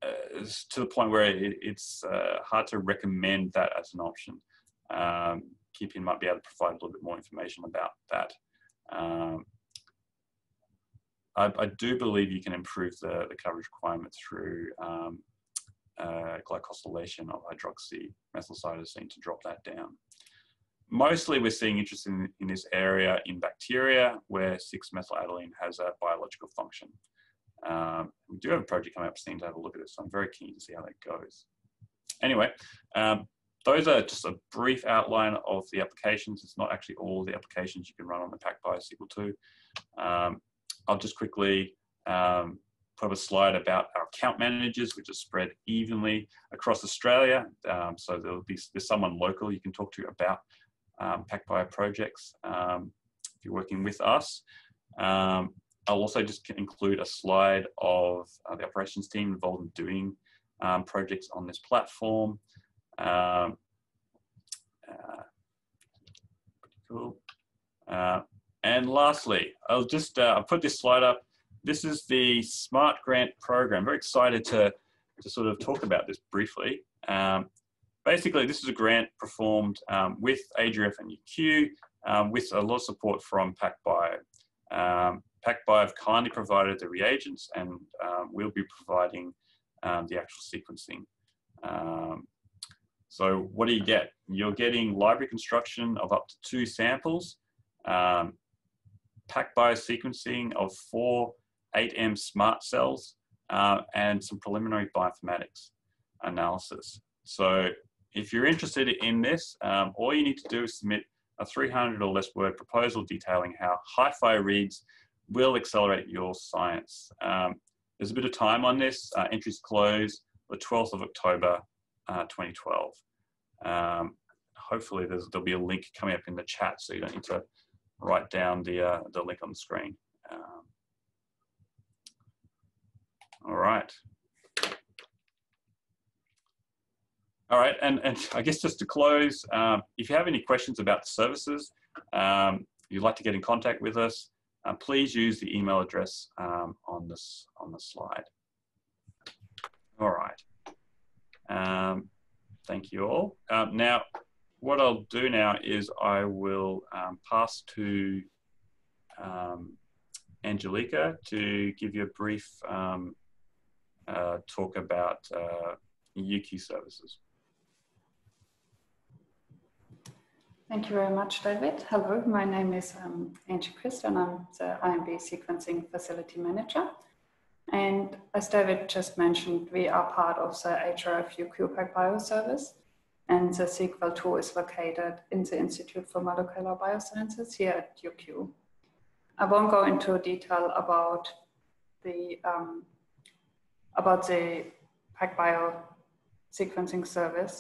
uh, to the point where it, it's uh, hard to recommend that as an option. Um, Khi Pin might be able to provide a little bit more information about that. Um, I, I do believe you can improve the, the coverage requirement through um, uh, glycosylation of hydroxymethylcytosine to drop that down. Mostly we're seeing interest in, in this area in bacteria where six methyl adenine has a biological function. Um, we do have a project coming up soon to have a look at this, so I'm very keen to see how that goes. Anyway, um, those are just a brief outline of the applications. It's not actually all the applications you can run on the PacBio Sequel two. Um, I'll just quickly um, put up a slide about our account managers, which are spread evenly across Australia. Um, so there'll be there's someone local you can talk to about um, PacBio projects um, if you're working with us. Um, I'll also just include a slide of uh, the operations team involved in doing um, projects on this platform. Um, uh, pretty cool. Uh, and lastly, I'll just uh, I'll put this slide up. This is the SMART grant program. Very excited to, to sort of talk about this briefly. Um, basically, this is a grant performed um, with A G R F and U Q um, with a lot of support from PacBio. Um, PacBio have kindly provided the reagents, and um, we'll be providing um, the actual sequencing. Um, So what do you get? You're getting library construction of up to two samples, um, PacBio sequencing of four eight M smart cells, uh, and some preliminary bioinformatics analysis. So if you're interested in this, um, all you need to do is submit a three hundred or less word proposal detailing how HiFi reads will accelerate your science. Um, there's a bit of time on this. Uh, entries close the twelfth of October, Uh, twenty twelve. Um, hopefully there's, there'll be a link coming up in the chat, so you don't need to write down the, uh, the link on the screen. Um, all right. All right, and, and I guess just to close, um, if you have any questions about the services, um, you'd like to get in contact with us, uh, please use the email address um, on, this, on the slide. All right. Um, thank you all. Um, now, what I'll do now is I will um, pass to um, Angelika to give you a brief um, uh, talk about uh, U Q services. Thank you very much, David. Hello, my name is um, Angie Christ, and I'm the I M B Sequencing Facility Manager. And as David just mentioned, we are part of the A G R F U Q PacBio service, and the Sequel two is located in the Institute for Molecular Biosciences here at U Q. I won't go into detail about the um, about the PacBio sequencing service,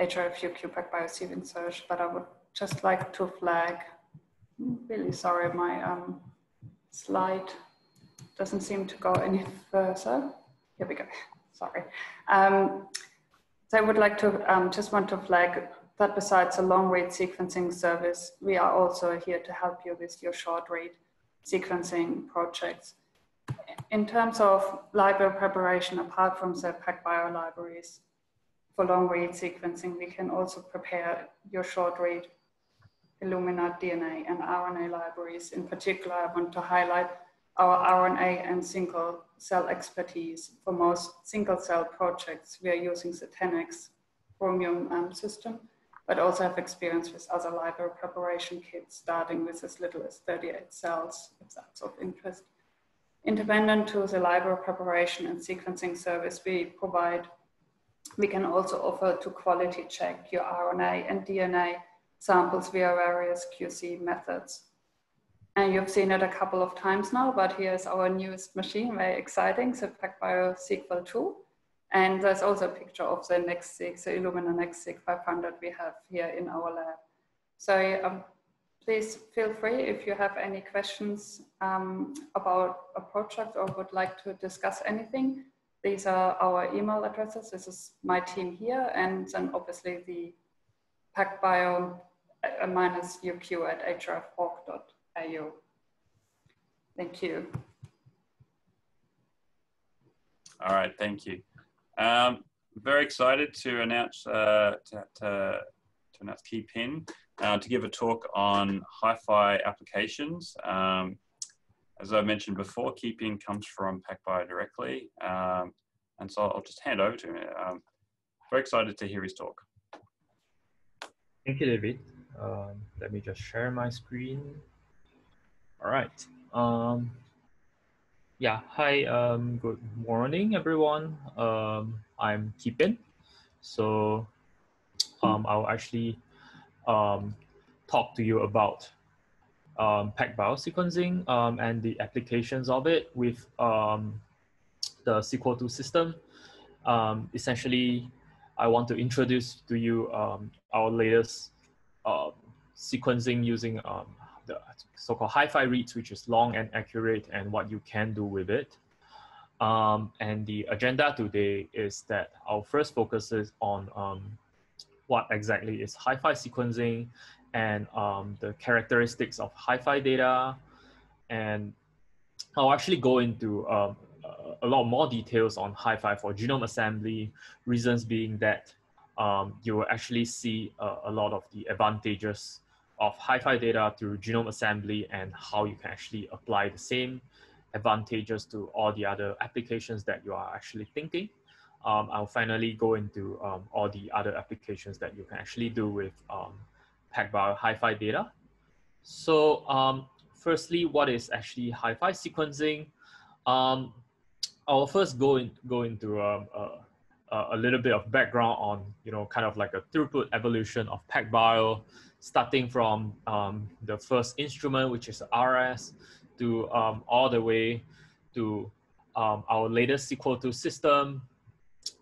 A G R F U Q PacBio sequencing, but I would just like to flag. Really sorry, my um, slide doesn't seem to go any further. Here we go, sorry. Um, so I would like to, um, just want to flag that besides the long read sequencing service, we are also here to help you with your short read sequencing projects. In terms of library preparation, apart from the PacBio libraries, for long read sequencing, we can also prepare your short read Illumina D N A and R N A libraries. In particular, I want to highlight our R N A and single cell expertise. For most single cell projects, we are using the ten X Chromium um, system, but also have experience with other library preparation kits, starting with as little as thirty-eight cells, if that's of interest. Independent to the library preparation and sequencing service we provide, we can also offer to quality check your R N A and D N A samples via various Q C methods. And you've seen it a couple of times now, but here's our newest machine, very exciting, the PacBio Sequel two. And there's also a picture of the NextSeq, the Illumina NextSeq five hundred we have here in our lab. So um, please feel free if you have any questions um, about a project or would like to discuss anything. These are our email addresses. This is my team here, and then obviously the PacBio minus uq at h r f org dot i u. Thank you. All right, thank you. Um, very excited to announce uh, to, to, to announce Khi Pin uh, to give a talk on HiFi applications. Um, as I mentioned before, Khi Pin comes from PacBio directly, um, and so I'll just hand over to him. Um, very excited to hear his talk. Thank you, David. Um, let me just share my screen. All right. Um, yeah, hi, um, good morning, everyone. Um, I'm Khi Pin. So um, I'll actually um, talk to you about um, PacBio sequencing um, and the applications of it with um, the Sequel two system. Um, essentially, I want to introduce to you um, our latest uh, sequencing using um, the so-called HiFi reads, which is long and accurate, and what you can do with it. Um, and the agenda today is that our first focus is on um, what exactly is HiFi sequencing and um, the characteristics of HiFi data. And I'll actually go into um, a lot more details on HiFi for genome assembly, reasons being that um, you will actually see uh, a lot of the advantages of HiFi data through genome assembly and how you can actually apply the same advantages to all the other applications that you are actually thinking. Um, I'll finally go into um, all the other applications that you can actually do with um, PacBio HiFi data. So um, firstly, what is actually HiFi sequencing? Um, I'll first go in, go into um, uh, a little bit of background on, you know, kind of like a throughput evolution of PacBio, starting from um, the first instrument, which is R S, to um, all the way to um, our latest Sequel two system,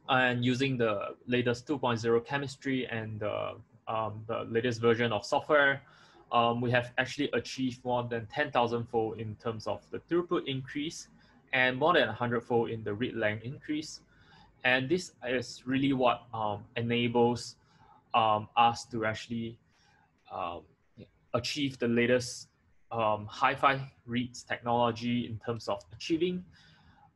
and using the latest two point oh chemistry and the, um, the latest version of software, um, we have actually achieved more than ten thousand fold in terms of the throughput increase, and more than one hundred fold in the read length increase. And this is really what um, enables um, us to actually um, achieve the latest um, HiFi reads technology in terms of achieving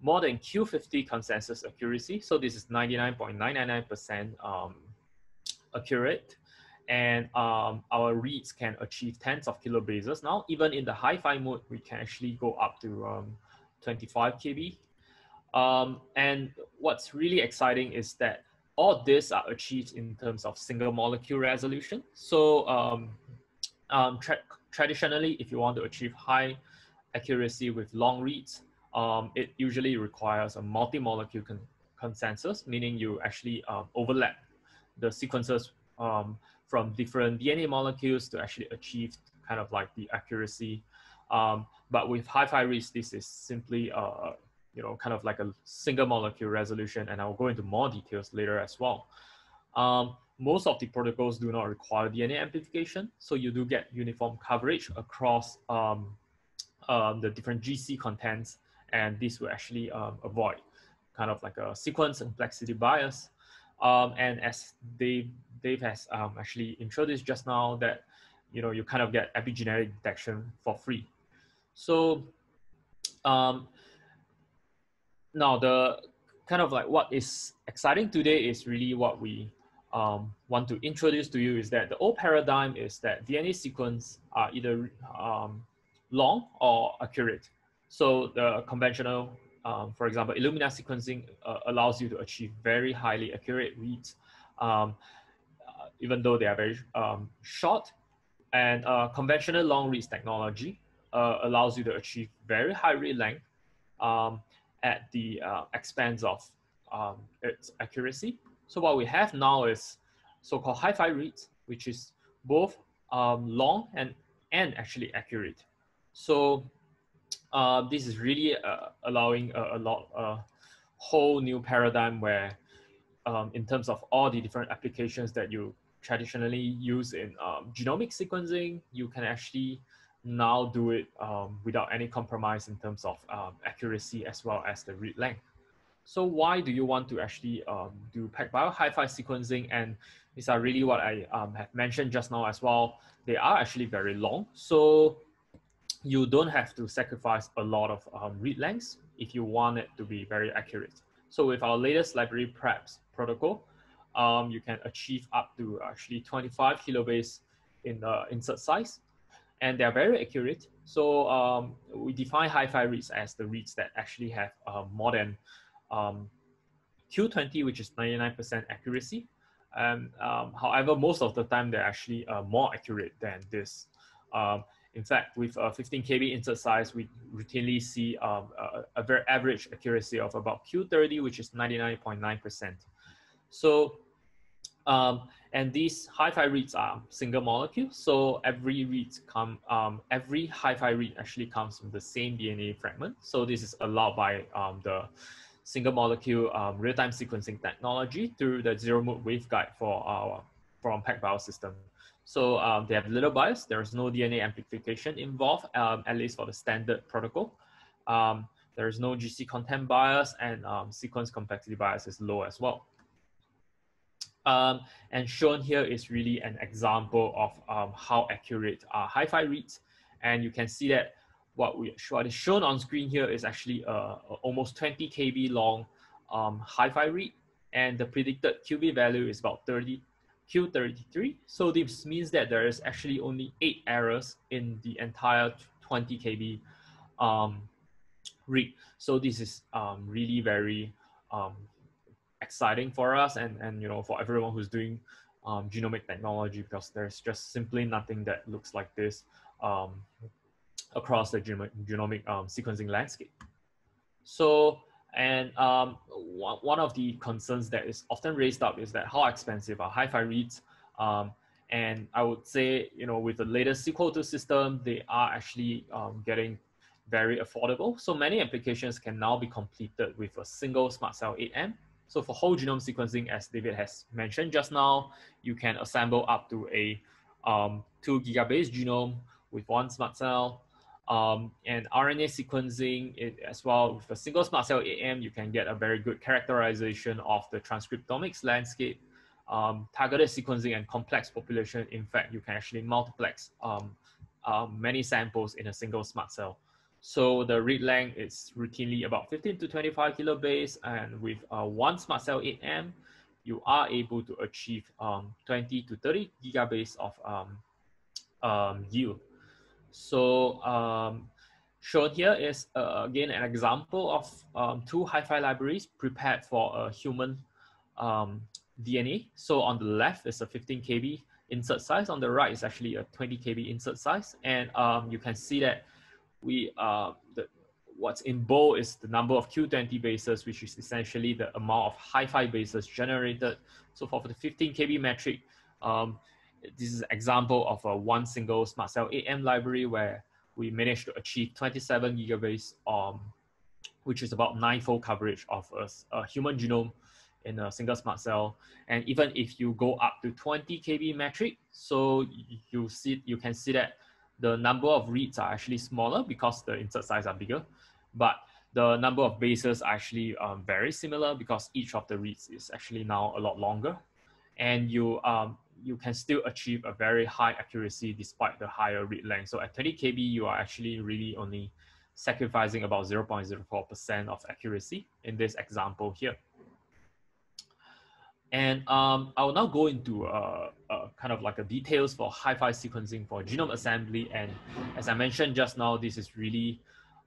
more than Q fifty consensus accuracy. So this is ninety-nine point nine nine nine percent um, accurate. And um, our reads can achieve tens of kilobases. Now, even in the HiFi mode, we can actually go up to um, twenty-five K B. Um, and what's really exciting is that all this are achieved in terms of single molecule resolution. So um, um, tra traditionally, if you want to achieve high accuracy with long reads, um, it usually requires a multi-molecule con consensus, meaning you actually um, overlap the sequences um, from different D N A molecules to actually achieve kind of like the accuracy. Um, but with HiFi reads, this is simply, uh, you know, kind of like a single molecule resolution, and I'll go into more details later as well. Um, most of the protocols do not require D N A amplification, so you do get uniform coverage across um, um, the different G C contents, and this will actually um, avoid kind of like a sequence complexity bias. Um, and as Dave, Dave has um, actually introduced just now, that, you know, you kind of get epigenetic detection for free. So um, now the kind of like what is exciting today is really what we um, want to introduce to you is that the old paradigm is that D N A sequences are either um, long or accurate. So the conventional, um, for example, Illumina sequencing uh, allows you to achieve very highly accurate reads, um, uh, even though they are very um, short. And uh, conventional long reads technology Uh, allows you to achieve very high read length um, at the uh, expense of um, its accuracy. So what we have now is so-called HiFi reads, which is both um, long and, and actually accurate. So uh, this is really uh, allowing a, a lot, a whole new paradigm where um, in terms of all the different applications that you traditionally used in um, genomic sequencing, you can actually now do it um, without any compromise in terms of um, accuracy as well as the read length. So why do you want to actually um, do PacBio HiFi sequencing? And these are really what I um, have mentioned just now as well. They are actually very long. So you don't have to sacrifice a lot of um, read lengths if you want it to be very accurate. So with our latest library preps protocol, um, you can achieve up to actually twenty-five kilobase in the insert size. And they're very accurate. So um, we define HiFi reads as the reads that actually have uh, more than um, Q twenty, which is ninety-nine percent accuracy. Um, um, however, most of the time, they're actually uh, more accurate than this. Um, in fact, with a fifteen K B insert size, we routinely see um, a, a very average accuracy of about Q thirty, which is ninety-nine point nine percent. So, um, and these HiFi reads are single molecule. So every read come, um, every HiFi read actually comes from the same D N A fragment. So this is allowed by um, the single molecule um, real-time sequencing technology through the zero mode waveguide for our from PacBio system. So um, they have little bias. There's no D N A amplification involved, um, at least for the standard protocol. Um, there is no G C content bias, and um, sequence complexity bias is low as well. Um, and shown here is really an example of um, how accurate our HiFi reads. And you can see that what, we, what is shown on screen here is actually a, a almost twenty K B long um, HiFi read. And the predicted Q B value is about thirty Q thirty-three. So this means that there is actually only eight errors in the entire twenty K B um, read. So this is um, really very um, exciting for us, and and you know, for everyone who's doing um, genomic technology, because there's just simply nothing that looks like this um, across the genomic, genomic um, sequencing landscape. So. And um, one of the concerns that is often raised up is that how expensive are HiFi reads? Um, and I would say, you know, with the latest Sequel two system, they are actually um, getting very affordable. So many applications can now be completed with a single Smart Cell eight M. So for whole genome sequencing, as David has mentioned just now, you can assemble up to a um, two gigabase genome with one Smart Cell. Um, and R N A sequencing it, as well, with a single Smart Cell eight M, you can get a very good characterization of the transcriptomics landscape. Um, targeted sequencing and complex population, in fact, you can actually multiplex um, uh, many samples in a single Smart Cell. So the read length is routinely about fifteen to twenty-five kilobase, and with uh, one Smart Cell eight M, you are able to achieve um, twenty to thirty gigabase of um, um, yield. So um, shown here is, uh, again, an example of um, two HiFi libraries prepared for a human um, D N A. So on the left is a fifteen K B insert size. On the right is actually a twenty K B insert size. And um, you can see that we uh, the, what's in bold is the number of Q twenty bases, which is essentially the amount of HiFi bases generated. So for the fifteen K B metric, um, this is an example of a one single Smart Cell eight M library where we managed to achieve twenty-seven gigabase, um, which is about nine-fold coverage of a, a human genome in a single Smart Cell. And even if you go up to twenty K B metric, so you see you can see that the number of reads are actually smaller because the insert size are bigger, but the number of bases are actually um, very similar because each of the reads is actually now a lot longer, and you. Um, you can still achieve a very high accuracy despite the higher read length. So at twenty K B, you are actually really only sacrificing about zero point zero four percent of accuracy in this example here. And um, I will now go into uh, uh, kind of like a details for HiFi sequencing for genome assembly. And as I mentioned just now, this is really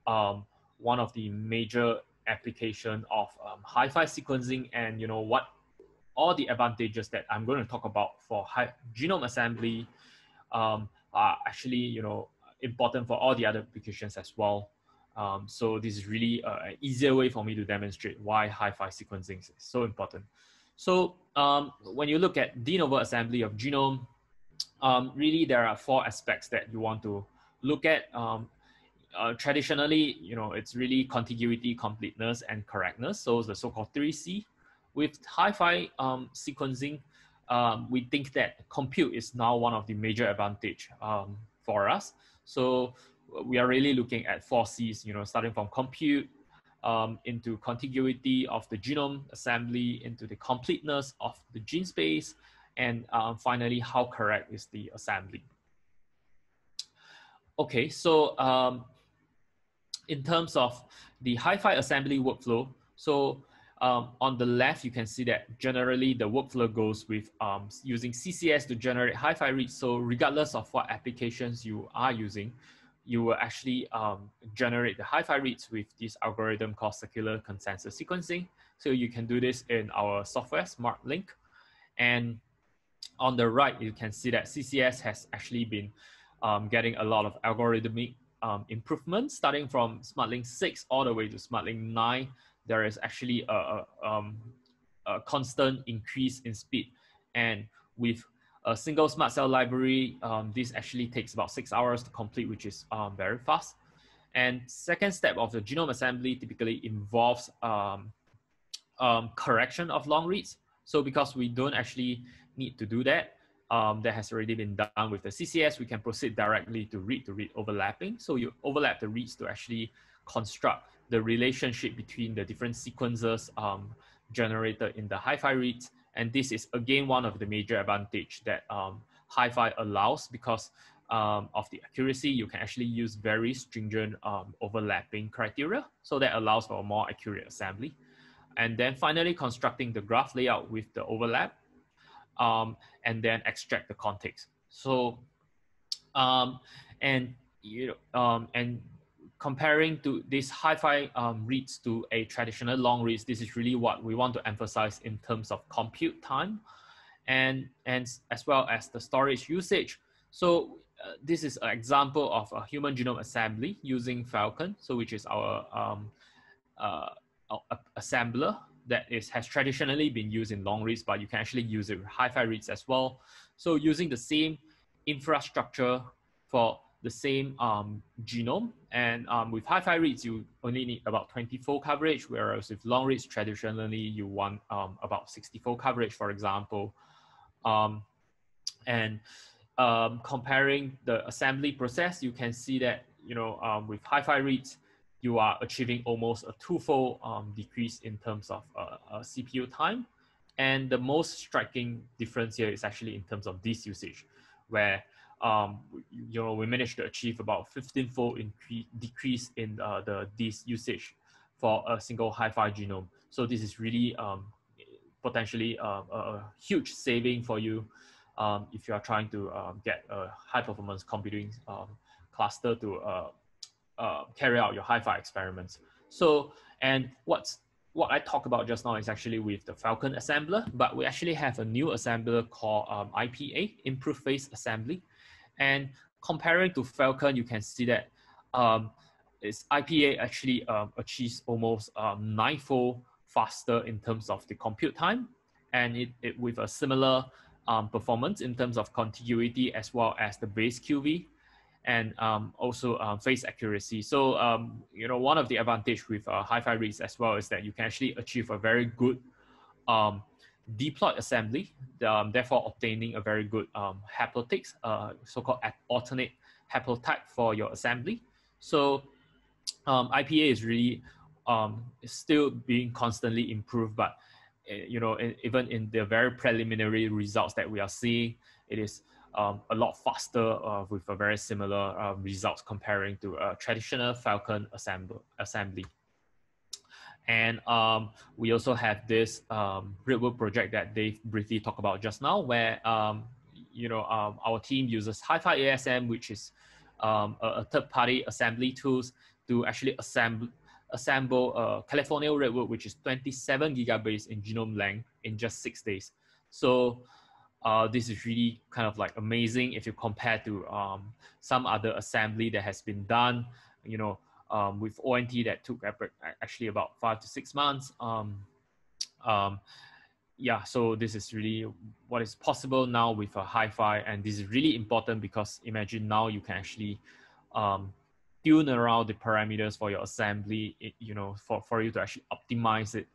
um, one of the major application of um, HiFi sequencing, and you know what all the advantages that I'm going to talk about for high genome assembly um, are actually, you know, important for all the other applications as well. Um, so this is really uh, an easier way for me to demonstrate why HiFi sequencing is so important. So um, when you look at de novo assembly of genome, um, really there are four aspects that you want to look at. Um, uh, traditionally, you know, it's really contiguity, completeness, and correctness. So the so-called three C. With HiFi um, sequencing, um, we think that compute is now one of the major advantage um, for us. So we are really looking at four C's, you know, starting from compute, um, into contiguity of the genome assembly, into the completeness of the gene space, and um, finally, how correct is the assembly. Okay, so um, in terms of the HiFi assembly workflow, so um, on the left, you can see that generally the workflow goes with um, using C C S to generate HiFi reads. So regardless of what applications you are using, you will actually um, generate the HiFi reads with this algorithm called circular consensus sequencing. So you can do this in our software, SMART Link. And on the right, you can see that C C S has actually been Um, getting a lot of algorithmic um, improvements, starting from SmartLink six all the way to SmartLink nine. There is actually a, a, um, a constant increase in speed. And with a single smart cell library, um, this actually takes about six hours to complete, which is um, very fast. And second step of the genome assembly typically involves um, um, correction of long reads. So because we don't actually need to do that, Um, that has already been done with the C C S, we can proceed directly to read-to-read overlapping. So you overlap the reads to actually construct the relationship between the different sequences um, generated in the HiFi reads. And this is again one of the major advantage that um, HiFi allows, because um, of the accuracy, you can actually use very stringent um, overlapping criteria. So that allows for a more accurate assembly. And then finally constructing the graph layout with the overlap. Um, and then extract the context. So, um, and you know, um, and comparing to these HiFi um, reads to a traditional long reads, this is really what we want to emphasize in terms of compute time, and and as well as the storage usage. So uh, this is an example of a human genome assembly using Falcon, so which is our um, uh, assembler that is, has traditionally been used in long reads, but you can actually use it with HiFi reads as well. So using the same infrastructure for the same um, genome, and um, with HiFi reads, you only need about twenty-fold coverage, whereas with long reads, traditionally, you want um, about sixty-fold coverage, for example. Um, and um, comparing the assembly process, you can see that, you know, um, with HiFi reads, you are achieving almost a twofold um, decrease in terms of uh, uh, C P U time. And the most striking difference here is actually in terms of disk usage, where um, you know, we managed to achieve about fifteen-fold decrease in uh, the disk usage for a single HiFi genome. So this is really um, potentially a, a huge saving for you um, if you are trying to um, get a high-performance computing um, cluster to uh, Uh, carry out your HiFi experiments. So, and what's what I talked about just now is actually with the Falcon assembler, but we actually have a new assembler called um, I P A, Improved Phase Assembly. And comparing to Falcon, you can see that um, its I P A actually um, achieves almost um, nine-fold faster in terms of the compute time, and it, it with a similar um, performance in terms of contiguity as well as the base Q V. And um, also uh, phase accuracy. So, um, you know, one of the advantage with uh, HiFi reads as well is that you can actually achieve a very good um, diploid assembly, um, therefore obtaining a very good um, haplotypes, uh, so-called alternate haplotype for your assembly. So um, I P A is really um, still being constantly improved, but, you know, even in the very preliminary results that we are seeing, it is Um, a lot faster uh, with a very similar uh, results comparing to a traditional Falcon assemble, assembly. And um, we also have this um, Redwood project that Dave briefly talked about just now, where um, you know um, our team uses HiFi A S M, which is um, a, a third-party assembly tools, to actually assemble assemble uh, California Redwood, which is twenty-seven gigabytes in genome length in just six days. So. Uh, this is really kind of like amazing if you compare to um, some other assembly that has been done, you know, um, with O N T that took actually about five to six months. Um, um, yeah, so this is really what is possible now with a HiFi, and this is really important because imagine now you can actually um, tune around the parameters for your assembly, it, you know, for, for you to actually optimize it,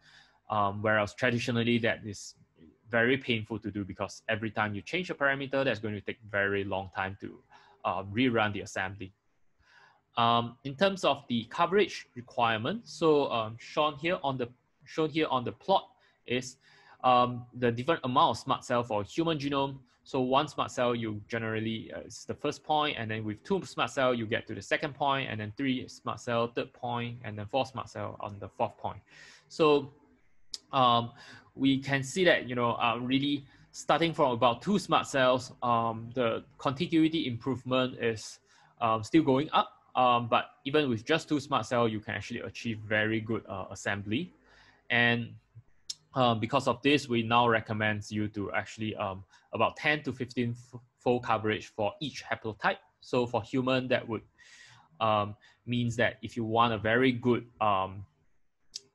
um, whereas traditionally that is very painful to do, because every time you change a parameter, that's going to take very long time to uh, rerun the assembly. Um, in terms of the coverage requirement, so um, shown here on the shown here on the plot is um, the different amount of smart cell for human genome. So one smart cell, you generally uh, it's the first point, and then with two smart cell, you get to the second point, and then three smart cell, third point, and then four smart cell on the fourth point. So um, we can see that, you know, uh, really starting from about two smart cells, um, the contiguity improvement is um, still going up. Um, but even with just two smart cells, you can actually achieve very good uh, assembly. And um, because of this, we now recommend you to actually um, about ten to fifteen fold coverage for each haplotype. So for human, that would um, means that if you want a very good um,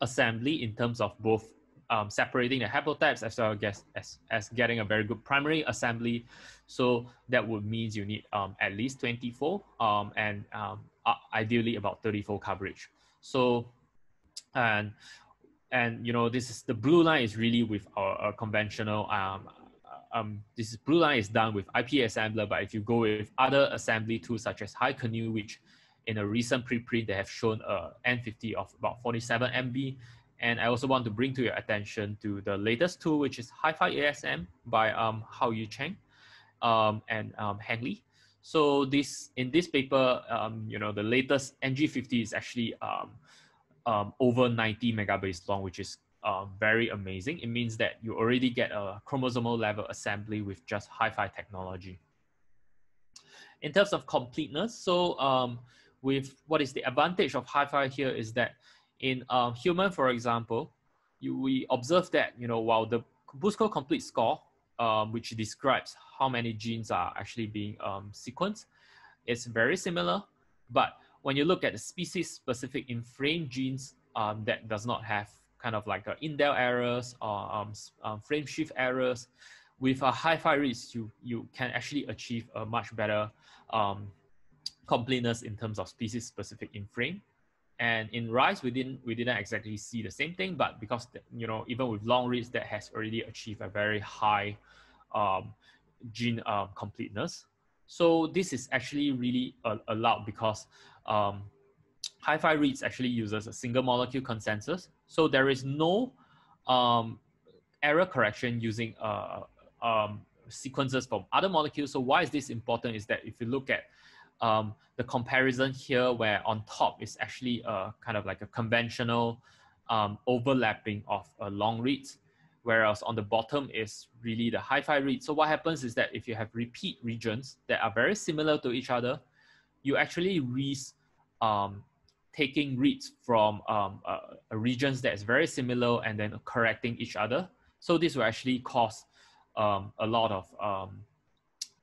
assembly in terms of both um, separating the haplotypes as well as, as, as getting a very good primary assembly. So that would mean you need um, at least twenty fold um, and um, ideally about thirty fold coverage. So, and And, you know, this is the blue line is really with our, our conventional, um, um, this is, blue line is done with I P A assembler, but if you go with other assembly tools such as HiCanoe, which in a recent preprint, they have shown a N fifty of about forty-seven M B. And I also want to bring to your attention to the latest tool, which is HiFi A S M by um, Hao Yu Cheng um, and um, Heng Li. So this, in this paper, um, you know, the latest N G fifty is actually um, Um, over ninety megabase long, which is uh, very amazing. It means that you already get a chromosomal level assembly with just HiFi technology. In terms of completeness, so um, with what is the advantage of HiFi here is that in uh, human, for example, you, we observe that, you know, while the BUSCO complete score, um, which describes how many genes are actually being um, sequenced, it's very similar, but when you look at the species-specific inframe genes um, that does not have kind of like indel errors or um, um, frame shift errors, with a HiFi reads, you, you can actually achieve a much better um, completeness in terms of species-specific inframe. And in RISE, we didn't, we didn't exactly see the same thing, but because, you know, even with long reads, that has already achieved a very high um, gene uh, completeness. So this is actually really uh, allowed because um, HiFi reads actually uses a single molecule consensus. So there is no um, error correction using uh, um, sequences from other molecules. So why is this important is that if you look at um, the comparison here, where on top is actually a, kind of like a conventional um, overlapping of uh, long reads, whereas on the bottom is really the HiFi read. So what happens is that if you have repeat regions that are very similar to each other, you actually risk um, taking reads from um, uh, regions that is very similar and then correcting each other. So this will actually cause um, a lot of um,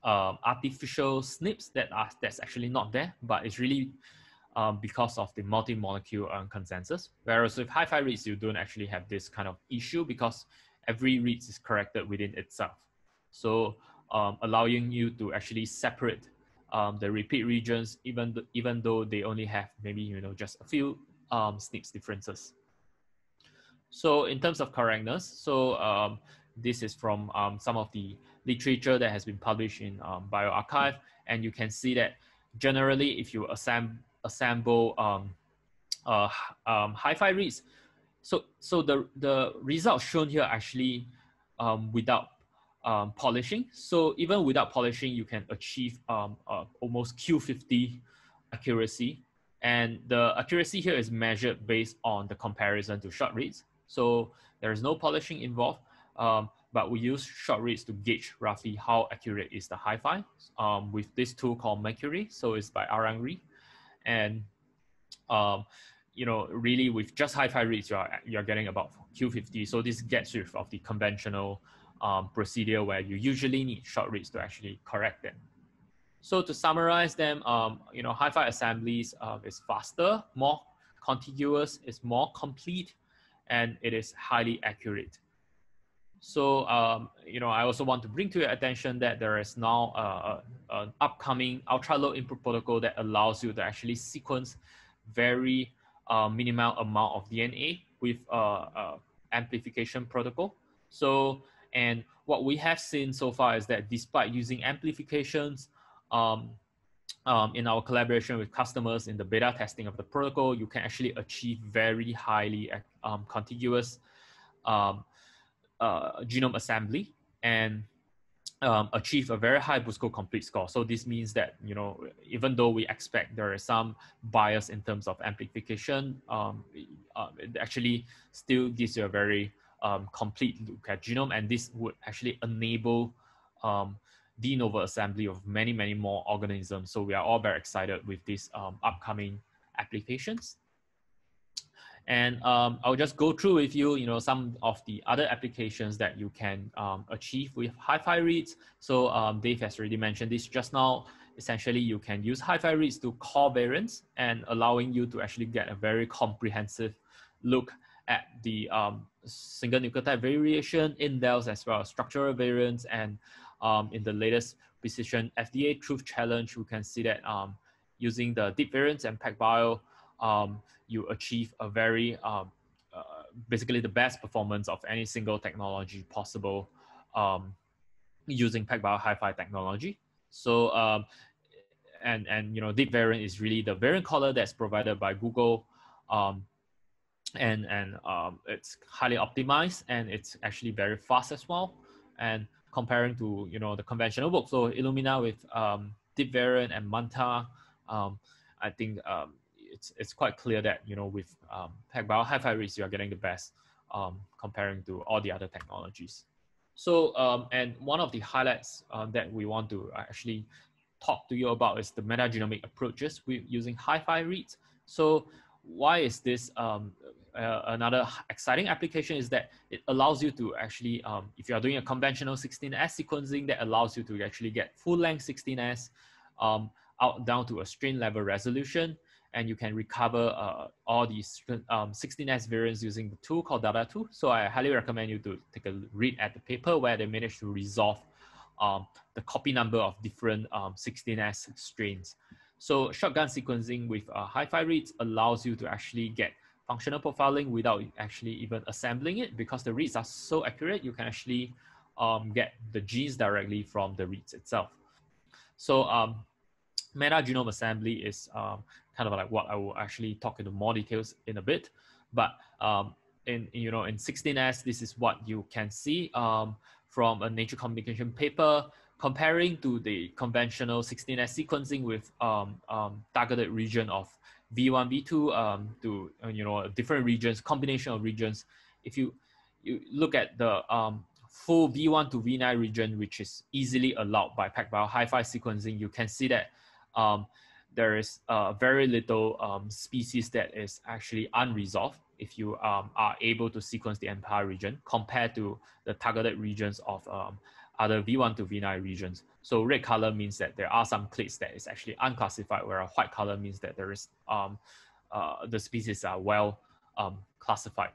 uh, artificial S N Ps that are that's actually not there, but it's really um, because of the multi-molecule um, consensus. Whereas with HiFi reads, you don't actually have this kind of issue because every read is corrected within itself. So um, allowing you to actually separate um, the repeat regions, even, th even though they only have maybe, you know, just a few um, S N Ps differences. So in terms of correctness, so um, this is from um, some of the literature that has been published in um, bioarchive. And you can see that generally, if you assemb assemble um, uh, um, HiFi reads, So, so the, the results shown here actually um, without um, polishing. So even without polishing, you can achieve um, uh, almost Q fifty accuracy. And the accuracy here is measured based on the comparison to short reads. So there is no polishing involved, um, but we use short reads to gauge roughly how accurate is the HiFi um, with this tool called Mercury. So it's by Arang Ri. And um, you know, really with just HiFi reads, you are, you're getting about Q fifty. So this gets rid of the conventional um, procedure where you usually need short reads to actually correct them. So to summarize them, um, you know, HiFi assemblies uh, is faster, more contiguous, is more complete, and it is highly accurate. So, um, you know, I also want to bring to your attention that there is now uh, an upcoming ultra-low input protocol that allows you to actually sequence very Uh, minimal amount of D N A with uh, uh, amplification protocol. So And what we have seen so far is that despite using amplifications um, um, in our collaboration with customers in the beta testing of the protocol, you can actually achieve very highly um, contiguous um, uh, genome assembly and um, achieve a very high BUSCO complete score. So this means that, you know, even though we expect there is some bias in terms of amplification, um, uh, it actually still gives you a very Um, complete look at genome, and this would actually enable um, de novo assembly of many, many more organisms. So we are all very excited with these um, upcoming applications. And um, I'll just go through with you, you know, some of the other applications that you can um, achieve with HiFi reads. So um, Dave has already mentioned this just now. Essentially, you can use HiFi reads to call variants and allowing you to actually get a very comprehensive look at the um, single nucleotide variation, indels, as well as structural variants. And um, in the latest precision F D A truth challenge, we can see that um, using the deep variants and PacBio, um, you achieve a very, um, uh, basically the best performance of any single technology possible um, using PacBio HiFi technology. So, um, and, and, you know, deep variant is really the variant caller that's provided by Google. Um, and and um, it's highly optimized, and it's actually very fast as well. And comparing to, you know, the conventional workflow, Illumina with um, deep variant and Manta, um, I think um, it's, it's quite clear that, you know, with um, PacBio HiFi reads, you are getting the best um, comparing to all the other technologies. So, um, and one of the highlights uh, that we want to actually talk to you about is the metagenomic approaches with using HiFi reads. So why is this um, uh, another exciting application is that it allows you to actually, um, if you're doing a conventional sixteen S sequencing, that allows you to actually get full length sixteen S um, out down to a strain level resolution. And you can recover uh, all these um, sixteen S variants using the tool called Data two. So I highly recommend you to take a read at the paper where they managed to resolve um, the copy number of different um, sixteen S strains. So shotgun sequencing with uh, HiFi reads allows you to actually get functional profiling without actually even assembling it, because the reads are so accurate, you can actually um, get the genes directly from the reads itself. So um, metagenome assembly is um, kind of like what I will actually talk into more details in a bit. But um, in, you know, in sixteen S, this is what you can see um, from a Nature Communication paper, comparing to the conventional sixteen S sequencing with um, um, targeted region of V one, V two um, to, you know, different regions, combination of regions. If you, you look at the um, full V one to V nine region, which is easily allowed by PacBio HiFi sequencing, you can see that um, there is uh, very little um, species that is actually unresolved if you um, are able to sequence the entire region compared to the targeted regions of um, other V one to V nine regions. So red color means that there are some clades that is actually unclassified, whereas white color means that there is um, uh, the species are well um, classified.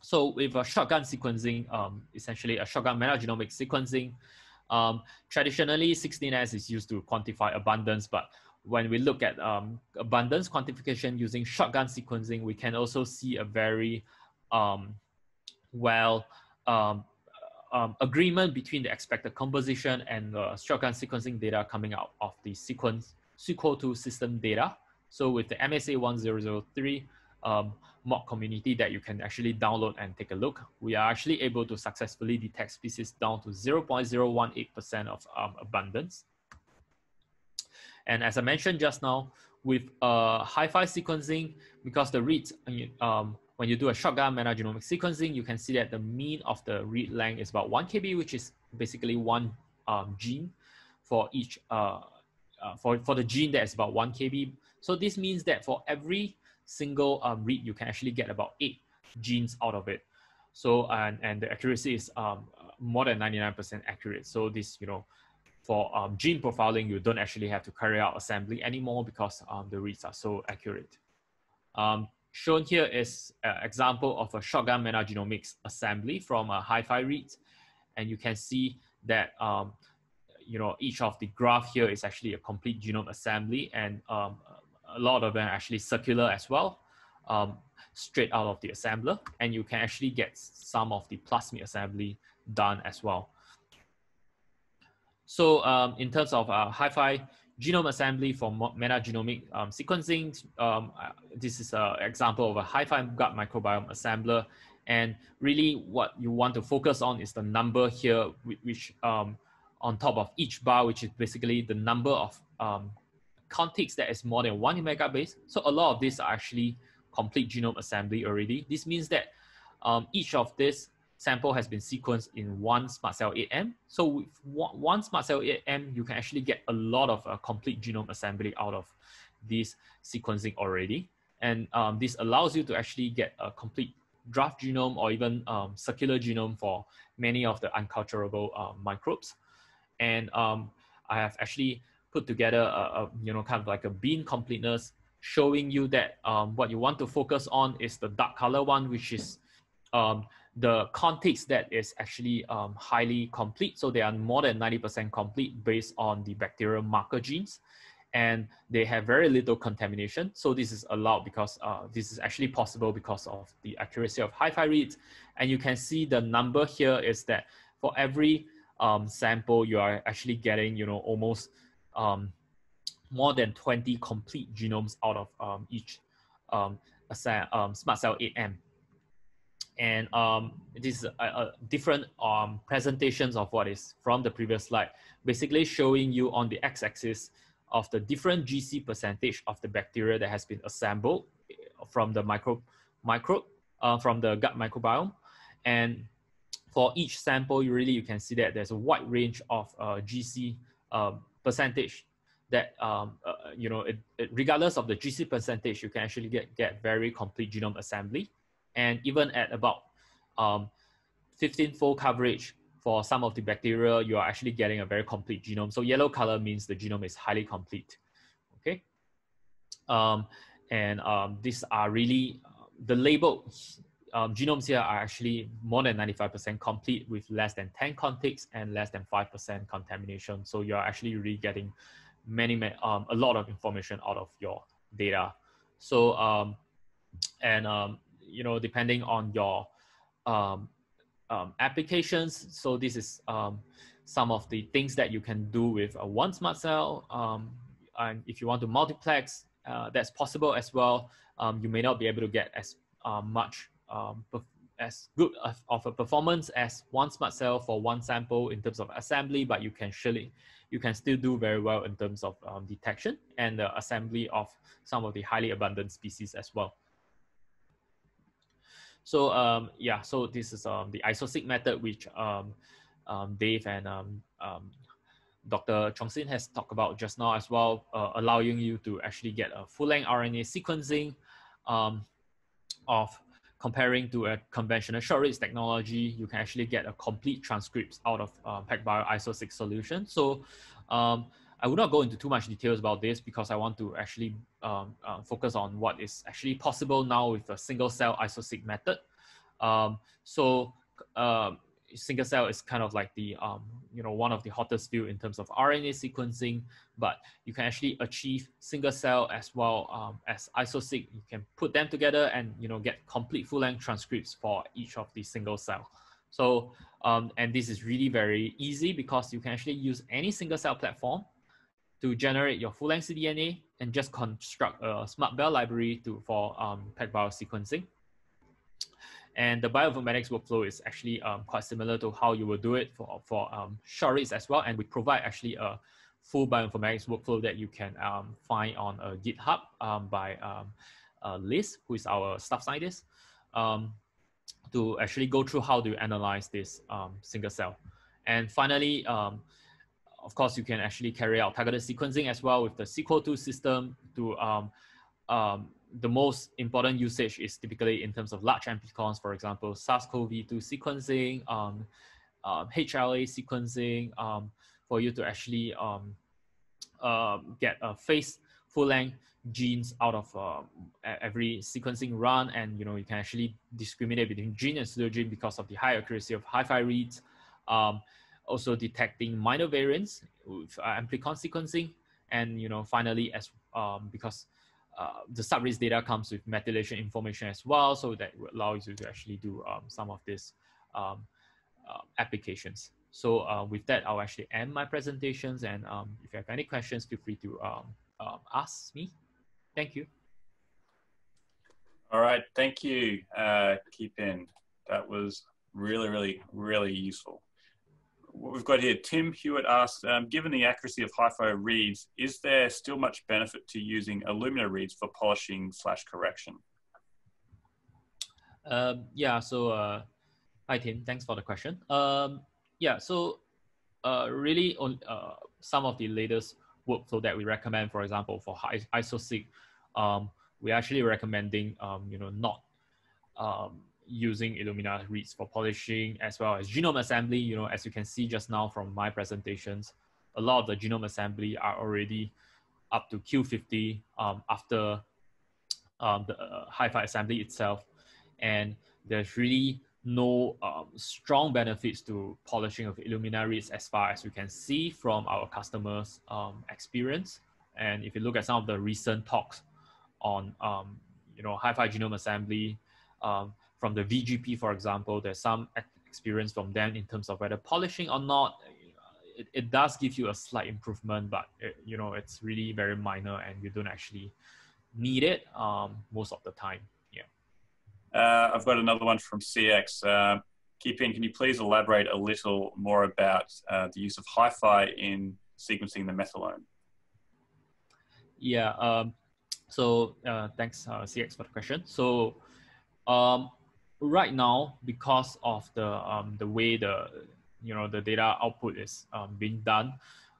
So with a shotgun sequencing, um, essentially a shotgun metagenomic sequencing, um, traditionally sixteen S is used to quantify abundance, but when we look at um, abundance quantification using shotgun sequencing, we can also see a very um, well um, Um, agreement between the expected composition and the shotgun sequencing data coming out of the sequence Sequel two system data. So with the M S A one thousand three um, mock community that you can actually download and take a look, we are actually able to successfully detect species down to zero point zero one eight percent of um, abundance. And as I mentioned just now, with uh, HiFi sequencing, because the reads um, when you do a shotgun metagenomic sequencing, you can see that the mean of the read length is about one K B, which is basically one um, gene for each, uh, uh, for, for the gene that is about one K B. So this means that for every single um, read, you can actually get about eight genes out of it. So, and, and the accuracy is um, more than ninety-nine percent accurate. So this, you know, for um, gene profiling, you don't actually have to carry out assembly anymore because um, the reads are so accurate. Um, Shown here is an example of a shotgun metagenomics assembly from a HiFi read. And you can see that, um, you know, each of the graph here is actually a complete genome assembly, and um, a lot of them are actually circular as well, um, straight out of the assembler. And you can actually get some of the plasmid assembly done as well. So um, in terms of uh, HiFi genome assembly for metagenomic um, sequencing, um, this is an example of a HiFi gut microbiome assembler. And really what you want to focus on is the number here, which um, on top of each bar, which is basically the number of um, contigs that is more than one megabase. So a lot of these are actually complete genome assembly already. This means that um, each of these sample has been sequenced in one smart cell eight M. So with one smart cell eight M, you can actually get a lot of uh, complete genome assembly out of this sequencing already. And um, this allows you to actually get a complete draft genome or even um, circular genome for many of the unculturable uh, microbes. And um, I have actually put together a, a, you know, kind of like a bean completeness, showing you that um, what you want to focus on is the dark color one, which is um, the context that is actually um, highly complete. So they are more than ninety percent complete based on the bacterial marker genes, and they have very little contamination. So this is allowed because uh, this is actually possible because of the accuracy of HiFi reads. And you can see the number here is that for every um, sample, you are actually getting, you know, almost um, more than twenty complete genomes out of um, each um, um, smart cell eight M. And um, this is a, a different um, presentations of what is from the previous slide, basically showing you on the x-axis of the different G C percentage of the bacteria that has been assembled from the micro, micro uh, from the gut microbiome. And for each sample, you really you can see that there's a wide range of uh, G C uh, percentage that, um, uh, you know, it, it, regardless of the G C percentage, you can actually get, get very complete genome assembly. And even at about um, fifteen-fold coverage for some of the bacteria, you are actually getting a very complete genome. So yellow color means the genome is highly complete, okay? Um, and um, these are really, uh, the labeled um, genomes here are actually more than ninety-five percent complete with less than ten contigs and less than five percent contamination. So you're actually really getting many, many um, a lot of information out of your data. So, um, and, um, you know, depending on your um, um, applications. So this is um, some of the things that you can do with a one smart cell. Um, and if you want to multiplex, uh, that's possible as well. Um, you may not be able to get as uh, much, um, as good of, of a performance as one smart cell for one sample in terms of assembly, but you can surely, you can still do very well in terms of um, detection and the assembly of some of the highly abundant species as well. So um, yeah, so this is um, the ISOSeq method, which um, um, Dave and um, um, Doctor Chong Xing has talked about just now as well, uh, allowing you to actually get a full-length R N A sequencing um, of comparing to a conventional short-reads technology. You can actually get a complete transcripts out of uh, PacBio ISOSeq solution. So um, I would not go into too much details about this because I want to actually um, uh, focus on what is actually possible now with a single cell ISOSeq method. Um, so um, single cell is kind of like the, um, you know, one of the hottest field in terms of R N A sequencing, but you can actually achieve single cell as well um, as ISOSeq. You can put them together and, you know, get complete full length transcripts for each of the single cell. So, um, and this is really very easy because you can actually use any single cell platform to generate your full-length cDNA and just construct a smart bell library to, for um, PacBio sequencing. And the bioinformatics workflow is actually um, quite similar to how you will do it for, for um, short reads as well. And we provide actually a full bioinformatics workflow that you can um, find on uh, GitHub um, by um, uh, Liz, who is our staff scientist, um, to actually go through how do you analyze this um, single cell. And finally, um, of course, you can actually carry out targeted sequencing as well with the Sequel two system. To um, um, the most important usage is typically in terms of large amplicons, for example, SARS CoV two sequencing, um, um, H L A sequencing, um, for you to actually um, uh, get a phase full-length genes out of uh, every sequencing run, and you know you can actually discriminate between gene and pseudogene because of the high accuracy of HiFi reads. Um, also detecting minor variants with uh, amplicon sequencing, and you know finally as um, because uh, the sub-reads data comes with methylation information as well, so that allows you to actually do um, some of this um, uh, applications. So uh, with that, I'll actually end my presentations, and um, if you have any questions, feel free to um, um, ask me. Thank you. All right, thank you, uh, Khi Pin. That was really, really, really useful. What we've got here, Tim Hewitt asked, um, given the accuracy of HiFi reads, is there still much benefit to using Illumina reads for polishing slash correction? Um, yeah, so uh, hi Tim, thanks for the question. Um, yeah, so uh, really on uh, some of the latest workflow that we recommend, for example, for IsoSeq, um, we're actually recommending, um, you know, not um, using Illumina reads for polishing, as well as genome assembly. You know, as you can see just now from my presentations, a lot of the genome assembly are already up to Q fifty um, after um, the uh, HiFi assembly itself. And there's really no um, strong benefits to polishing of Illumina reads as far as we can see from our customers' um, experience. And if you look at some of the recent talks on, um, you know, HiFi genome assembly, um, from the V G P, for example, there's some experience from them in terms of whether polishing or not. It, it does give you a slight improvement, but it, you know, it's really very minor and you don't actually need it um, most of the time. Yeah. Uh, I've got another one from C X. Uh, Khi Pin, can you please elaborate a little more about uh, the use of HiFi in sequencing the methylome? Yeah. Um, so uh, thanks, uh, C X, for the question. So. Um, Right now, because of the um, the way the you know the data output is um, being done,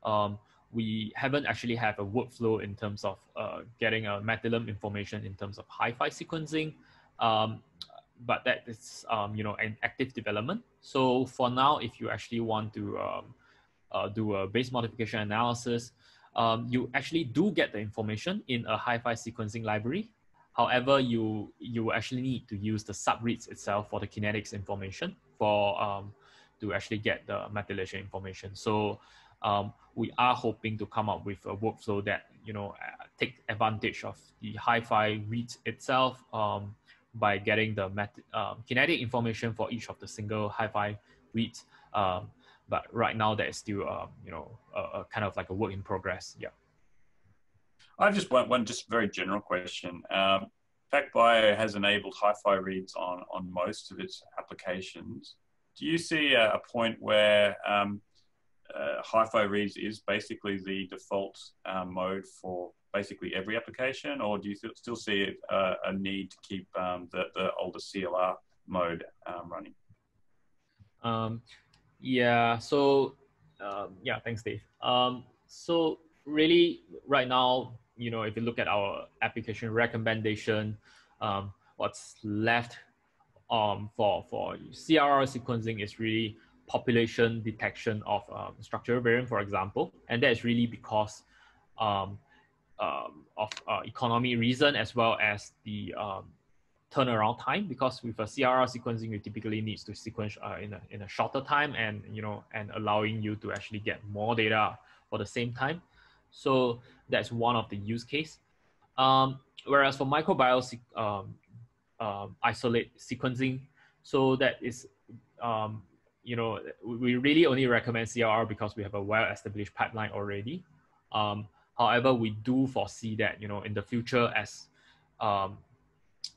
um, we haven't actually have a workflow in terms of uh, getting a methylome information in terms of HiFi sequencing, um, but that is um, you know an active development. So for now, if you actually want to um, uh, do a base modification analysis, um, you actually do get the information in a HiFi sequencing library. However, you you actually need to use the subreads itself for the kinetics information for um, to actually get the methylation information. So um, we are hoping to come up with a workflow that you know uh, take advantage of the HiFi reads itself um, by getting the met uh, kinetic information for each of the single HiFi reads. Um, but right now, that is still uh, you know a, a kind of like a work in progress. Yeah. I've just one, one just very general question. Um, PacBio has enabled HiFi reads on, on most of its applications. Do you see a, a point where um, uh, HiFi reads is basically the default uh, mode for basically every application, or do you th still see a, a need to keep um, the, the older C L R mode um, running? Um, yeah, so, um, yeah, thanks, Dave. Um, so, really, right now, you know, if you look at our application recommendation, um, what's left um, for, for C R R sequencing is really population detection of um, structural variant, for example. And that is really because um, um, of uh, economy reason, as well as the um, turnaround time, because with a C R R sequencing, you typically need to sequence uh, in, a, in a shorter time and, you know, and allowing you to actually get more data for the same time. So that's one of the use case. Um, whereas for microbial um, um, isolate sequencing, so that is, um, you know, we really only recommend C R R because we have a well-established pipeline already. Um, however, we do foresee that, you know, in the future as um,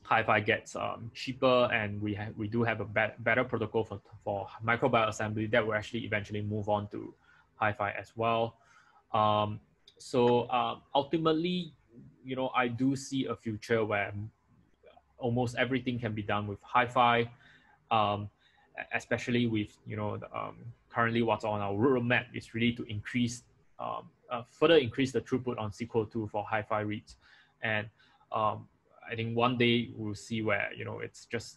HiFi gets um, cheaper and we, ha we do have a be better protocol for, for microbial assembly, that will actually eventually move on to HiFi as well. Um, So uh, ultimately, you know, I do see a future where almost everything can be done with HiFi, um, especially with, you know, the, um, currently what's on our roadmap is really to increase, um, uh, further increase the throughput on Sequel two for HiFi reads. And um, I think one day we'll see where, you know, it's just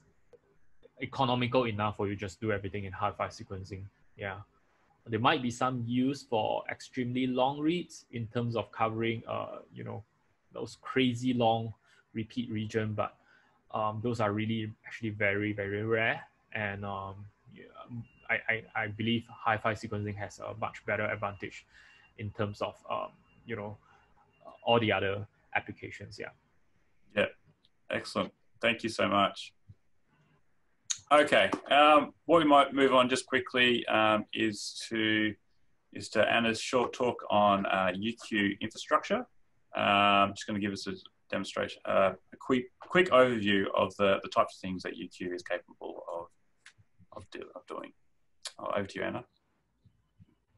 economical enough for you just do everything in HiFi sequencing. Yeah. There might be some use for extremely long reads in terms of covering, uh, you know, those crazy long repeat region, but um, those are really actually very, very rare. And um, yeah, I, I, I believe HiFi sequencing has a much better advantage in terms of, um, you know, all the other applications. Yeah. Yeah. Excellent. Thank you so much. Okay, um, what we might move on just quickly um, is to is to Anna's short talk on uh, U Q infrastructure. Um, just going to give us a demonstration, uh, a quick quick overview of the the types of things that U Q is capable of of, do, of doing. Oh, over to you, Anna.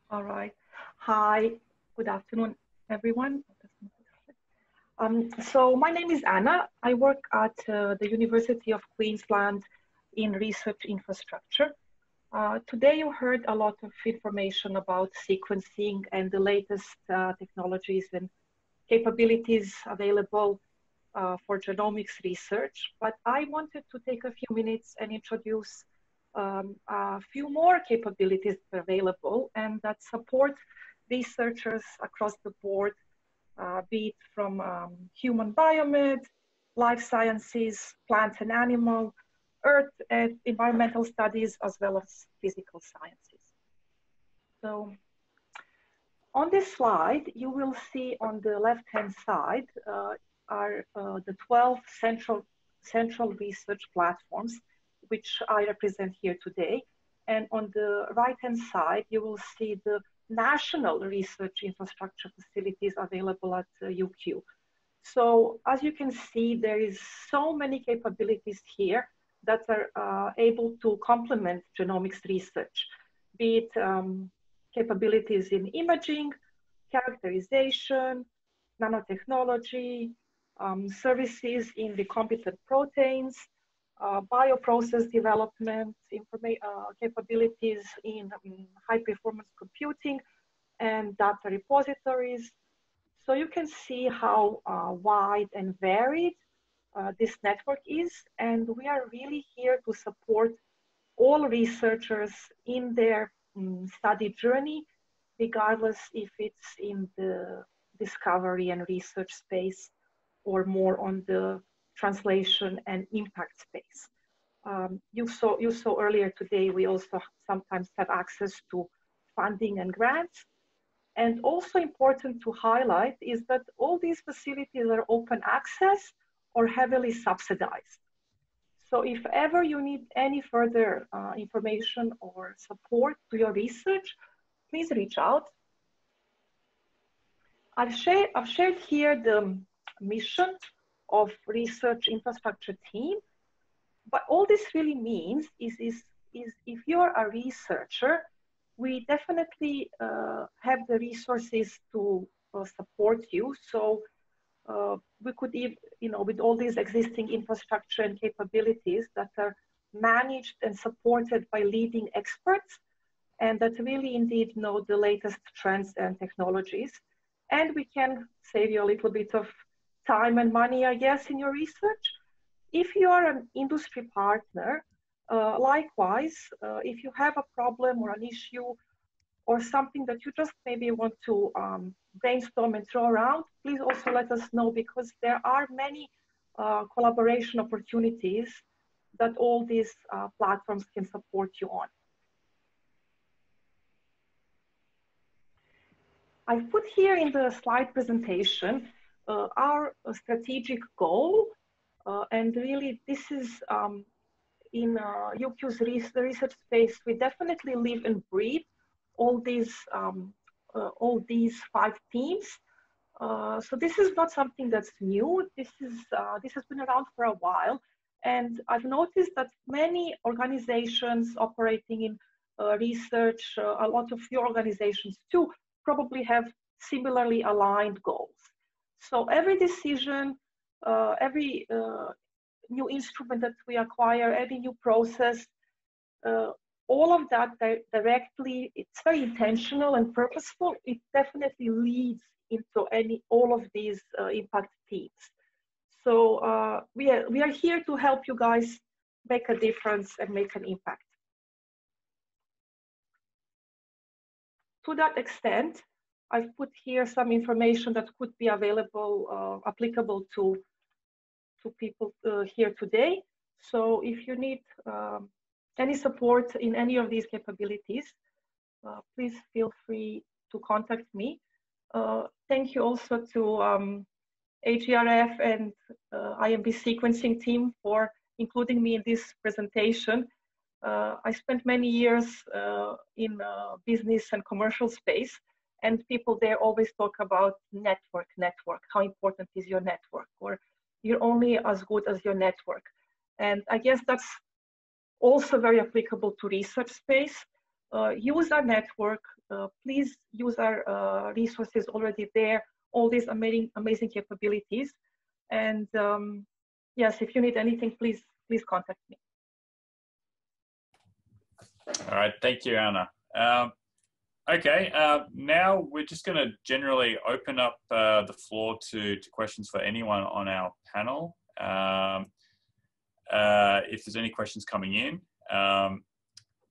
All right. Hi. Good afternoon, everyone. Um, so my name is Anna. I work at uh, the University of Queensland in research infrastructure. Uh, today you heard a lot of information about sequencing and the latest uh, technologies and capabilities available uh, for genomics research, but I wanted to take a few minutes and introduce um, a few more capabilities available and that support researchers across the board, uh, be it from um, human biomed, life sciences, plant and animal, earth and environmental studies, as well as physical sciences. So on this slide, you will see on the left-hand side uh, are uh, the twelve central, central research platforms, which I represent here today. And on the right-hand side, you will see the national research infrastructure facilities available at uh, U Q. So as you can see, there is so many capabilities here that are uh, able to complement genomics research, be it um, capabilities in imaging, characterization, nanotechnology, um, services in recombinant proteins, uh, bioprocess development, informa- uh, capabilities in um, high-performance computing, and data repositories. So you can see how uh, wide and varied Uh, this network is, and we are really here to support all researchers in their um, study journey, regardless if it's in the discovery and research space or more on the translation and impact space. Um, you saw, you saw earlier today, we also sometimes have access to funding and grants. And also important to highlight is that all these facilities are open access or heavily subsidized. So if ever you need any further uh, information or support to your research, please reach out. I've shared, I've shared here the mission of research infrastructure team, but all this really means is, is, is if you're a researcher, we definitely uh, have the resources to uh, support you. So Uh, we could even, you know, with all these existing infrastructure and capabilities that are managed and supported by leading experts and that really indeed know the latest trends and technologies. And we can save you a little bit of time and money, I guess, in your research. If you are an industry partner, uh, likewise, uh, if you have a problem or an issue or something that you just maybe want to um, brainstorm and throw around, please also let us know, because there are many uh, collaboration opportunities that all these uh, platforms can support you on. I put here in the slide presentation uh, our strategic goal, uh, and really this is um, in uh, U Q's research space, we definitely live and breathe all these um, uh, all these five teams. Uh, so this is not something that's new. This is uh, this has been around for a while, and I've noticed that many organizations operating in uh, research, uh, a lot of your organizations too, probably have similarly aligned goals. So every decision, uh, every uh, new instrument that we acquire, every new process, uh, all of that directly, it's very intentional and purposeful. It definitely leads into any, all of these uh, impact teams. So uh, we, are, we are here to help you guys make a difference and make an impact. To that extent, I've put here some information that could be available, uh, applicable to, to people uh, here today. So if you need, um, any support in any of these capabilities, uh, please feel free to contact me. Uh, thank you also to um, A G R F and uh, I M B sequencing team for including me in this presentation. Uh, I spent many years uh, in uh, business and commercial space, and people there always talk about network, network, how important is your network, or you're only as good as your network. And I guess that's also very applicable to research space. Uh, use our network, uh, please use our uh, resources already there, all these amazing, amazing capabilities. And um, yes, if you need anything, please, please contact me. All right, thank you, Anna. Um, okay, uh, now we're just going to generally open up uh, the floor to, to questions for anyone on our panel. Um, uh, if there's any questions coming in, um,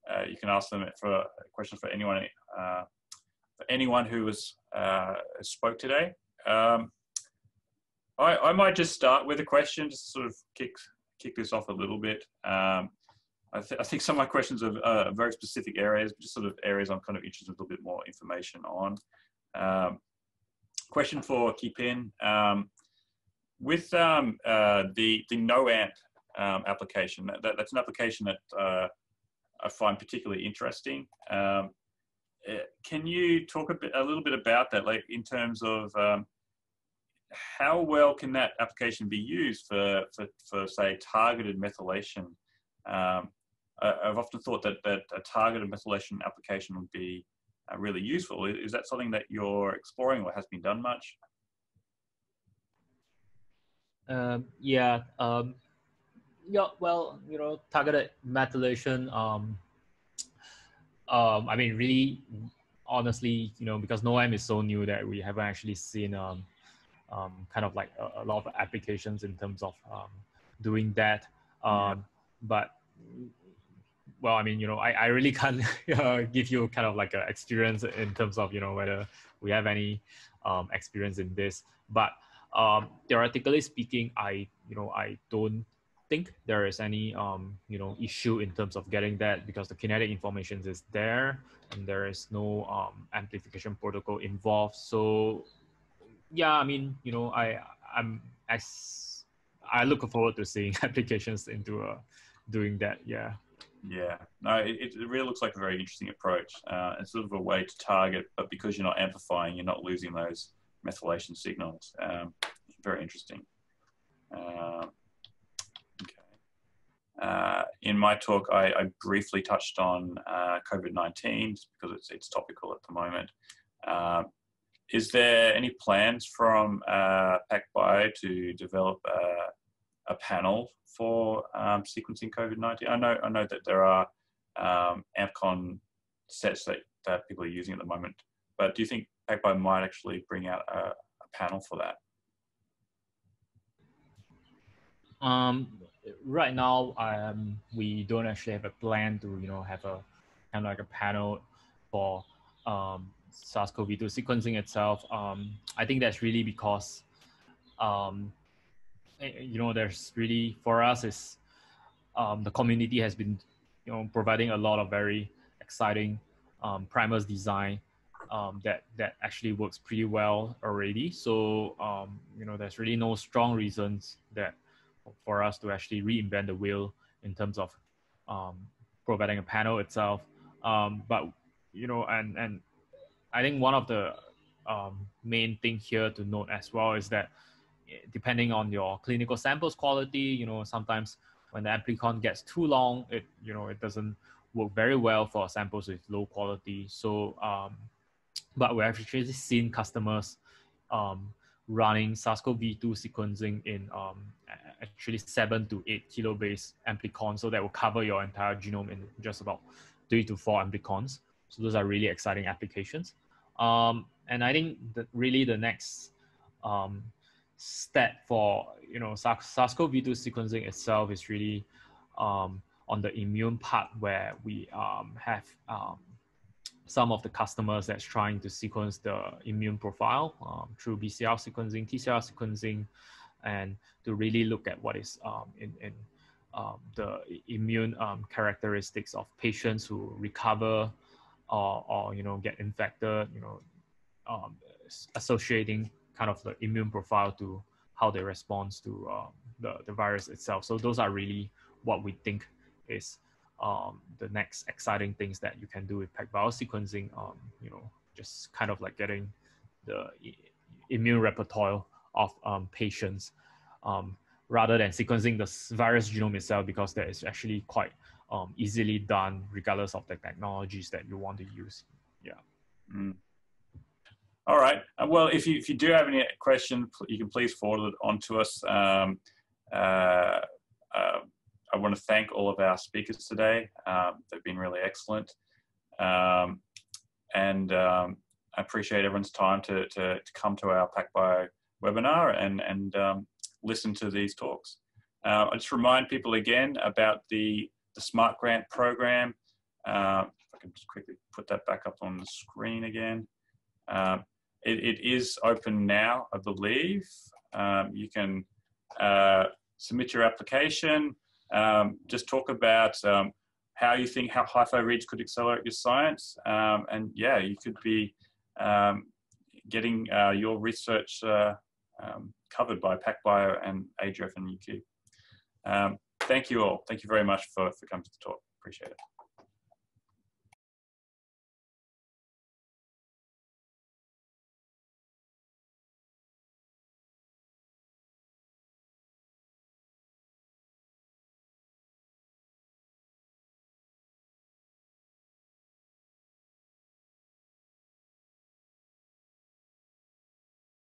uh, you can ask them for a question for anyone, uh, for anyone who was uh, spoke today. Um, I, I might just start with a question, just to sort of kick kick this off a little bit. Um, I, th I think some of my questions are uh, very specific areas, but just sort of areas I'm kind of interested in a little bit more information on. Um, question for Khi Pin. Um, with um, uh, the, the NoAmp um, application, that, that's an application that uh, I find particularly interesting. Um, can you talk a, bit, a little bit about that, like in terms of um, how well can that application be used for, for, for say, targeted methylation? Um, I've often thought that, that a targeted methylation application would be uh, really useful. Is that something that you're exploring or has been done much? Um, yeah, um, yeah. Well, you know, targeted methylation. Um, um, I mean, really, honestly, you know, because NoAmp is so new that we haven't actually seen um, um, kind of like a, a lot of applications in terms of um, doing that. Um, yeah. But, well, I mean, you know, I, I really can't uh, give you kind of like an experience in terms of, you know, whether we have any um, experience in this. But um, theoretically speaking, I, you know, I don't think there is any, um, you know, issue in terms of getting that because the kinetic information is there and there is no um, amplification protocol involved. So, yeah, I mean, you know, I, I'm, I, I look forward to seeing applications into a, doing that, yeah. Yeah, no, it, it really looks like a very interesting approach. Uh, it's sort of a way to target, but because you're not amplifying, you're not losing those methylation signals. Um, very interesting. Uh, okay. Uh, in my talk, I, I briefly touched on uh, COVID nineteen because it's, it's topical at the moment. Uh, is there any plans from uh, PacBio to develop uh, a panel for um, sequencing COVID nineteen? I know, I know that there are um, AmpCon sets that, that people are using at the moment, but do you think PacBio might actually bring out a, a panel for that? Um, right now, um, we don't actually have a plan to, you know, have a kind of like a panel for um, SARS CoV two sequencing itself. Um, I think that's really because um, you know, there's really, for us, is um, the community has been, you know, providing a lot of very exciting um, primers design um, that, that actually works pretty well already. So, um, you know, there's really no strong reasons that for us to actually reinvent the wheel in terms of um, providing a panel itself. Um, but, you know, and, and I think one of the um, main thing here to note as well is that depending on your clinical samples quality, you know, sometimes when the amplicon gets too long, it, you know, it doesn't work very well for samples with low quality. So, um, but we've actually seen customers um, running SARS CoV two sequencing in um, actually seven to eight kilobase amplicons. So that will cover your entire genome in just about three to four amplicons. So those are really exciting applications. Um, and I think that really the next, um, step for, you know, SARS CoV two sequencing itself is really um, on the immune part where we um, have um, some of the customers that's trying to sequence the immune profile um, through B C R sequencing, T C R sequencing, and to really look at what is um, in, in um, the immune um, characteristics of patients who recover or, or, you know, get infected, you know, um, associating kind of the immune profile to how they respond to um, the, the virus itself. So those are really what we think is um, the next exciting things that you can do with PacBio sequencing, um, you know, just kind of like getting the immune repertoire of um, patients um, rather than sequencing the virus genome itself, because that is actually quite um, easily done regardless of the technologies that you want to use. Yeah. Mm. All right. Uh, well, if you, if you do have any question, you can please forward it on to us. Um, uh, uh, I want to thank all of our speakers today. Um, they've been really excellent. Um, and um, I appreciate everyone's time to, to, to come to our PacBio webinar and, and um, listen to these talks. Uh, I just remind people again about the, the SMART grant program. Uh, if I can just quickly put that back up on the screen again. Um, It, it is open now, I believe. Um, you can uh, submit your application. Um, just talk about um, how you think how HiFi reads could accelerate your science. Um, and yeah, you could be um, getting uh, your research uh, um, covered by PacBio and A G R F and U Q. Um, thank you all. Thank you very much for, for coming to the talk. Appreciate it.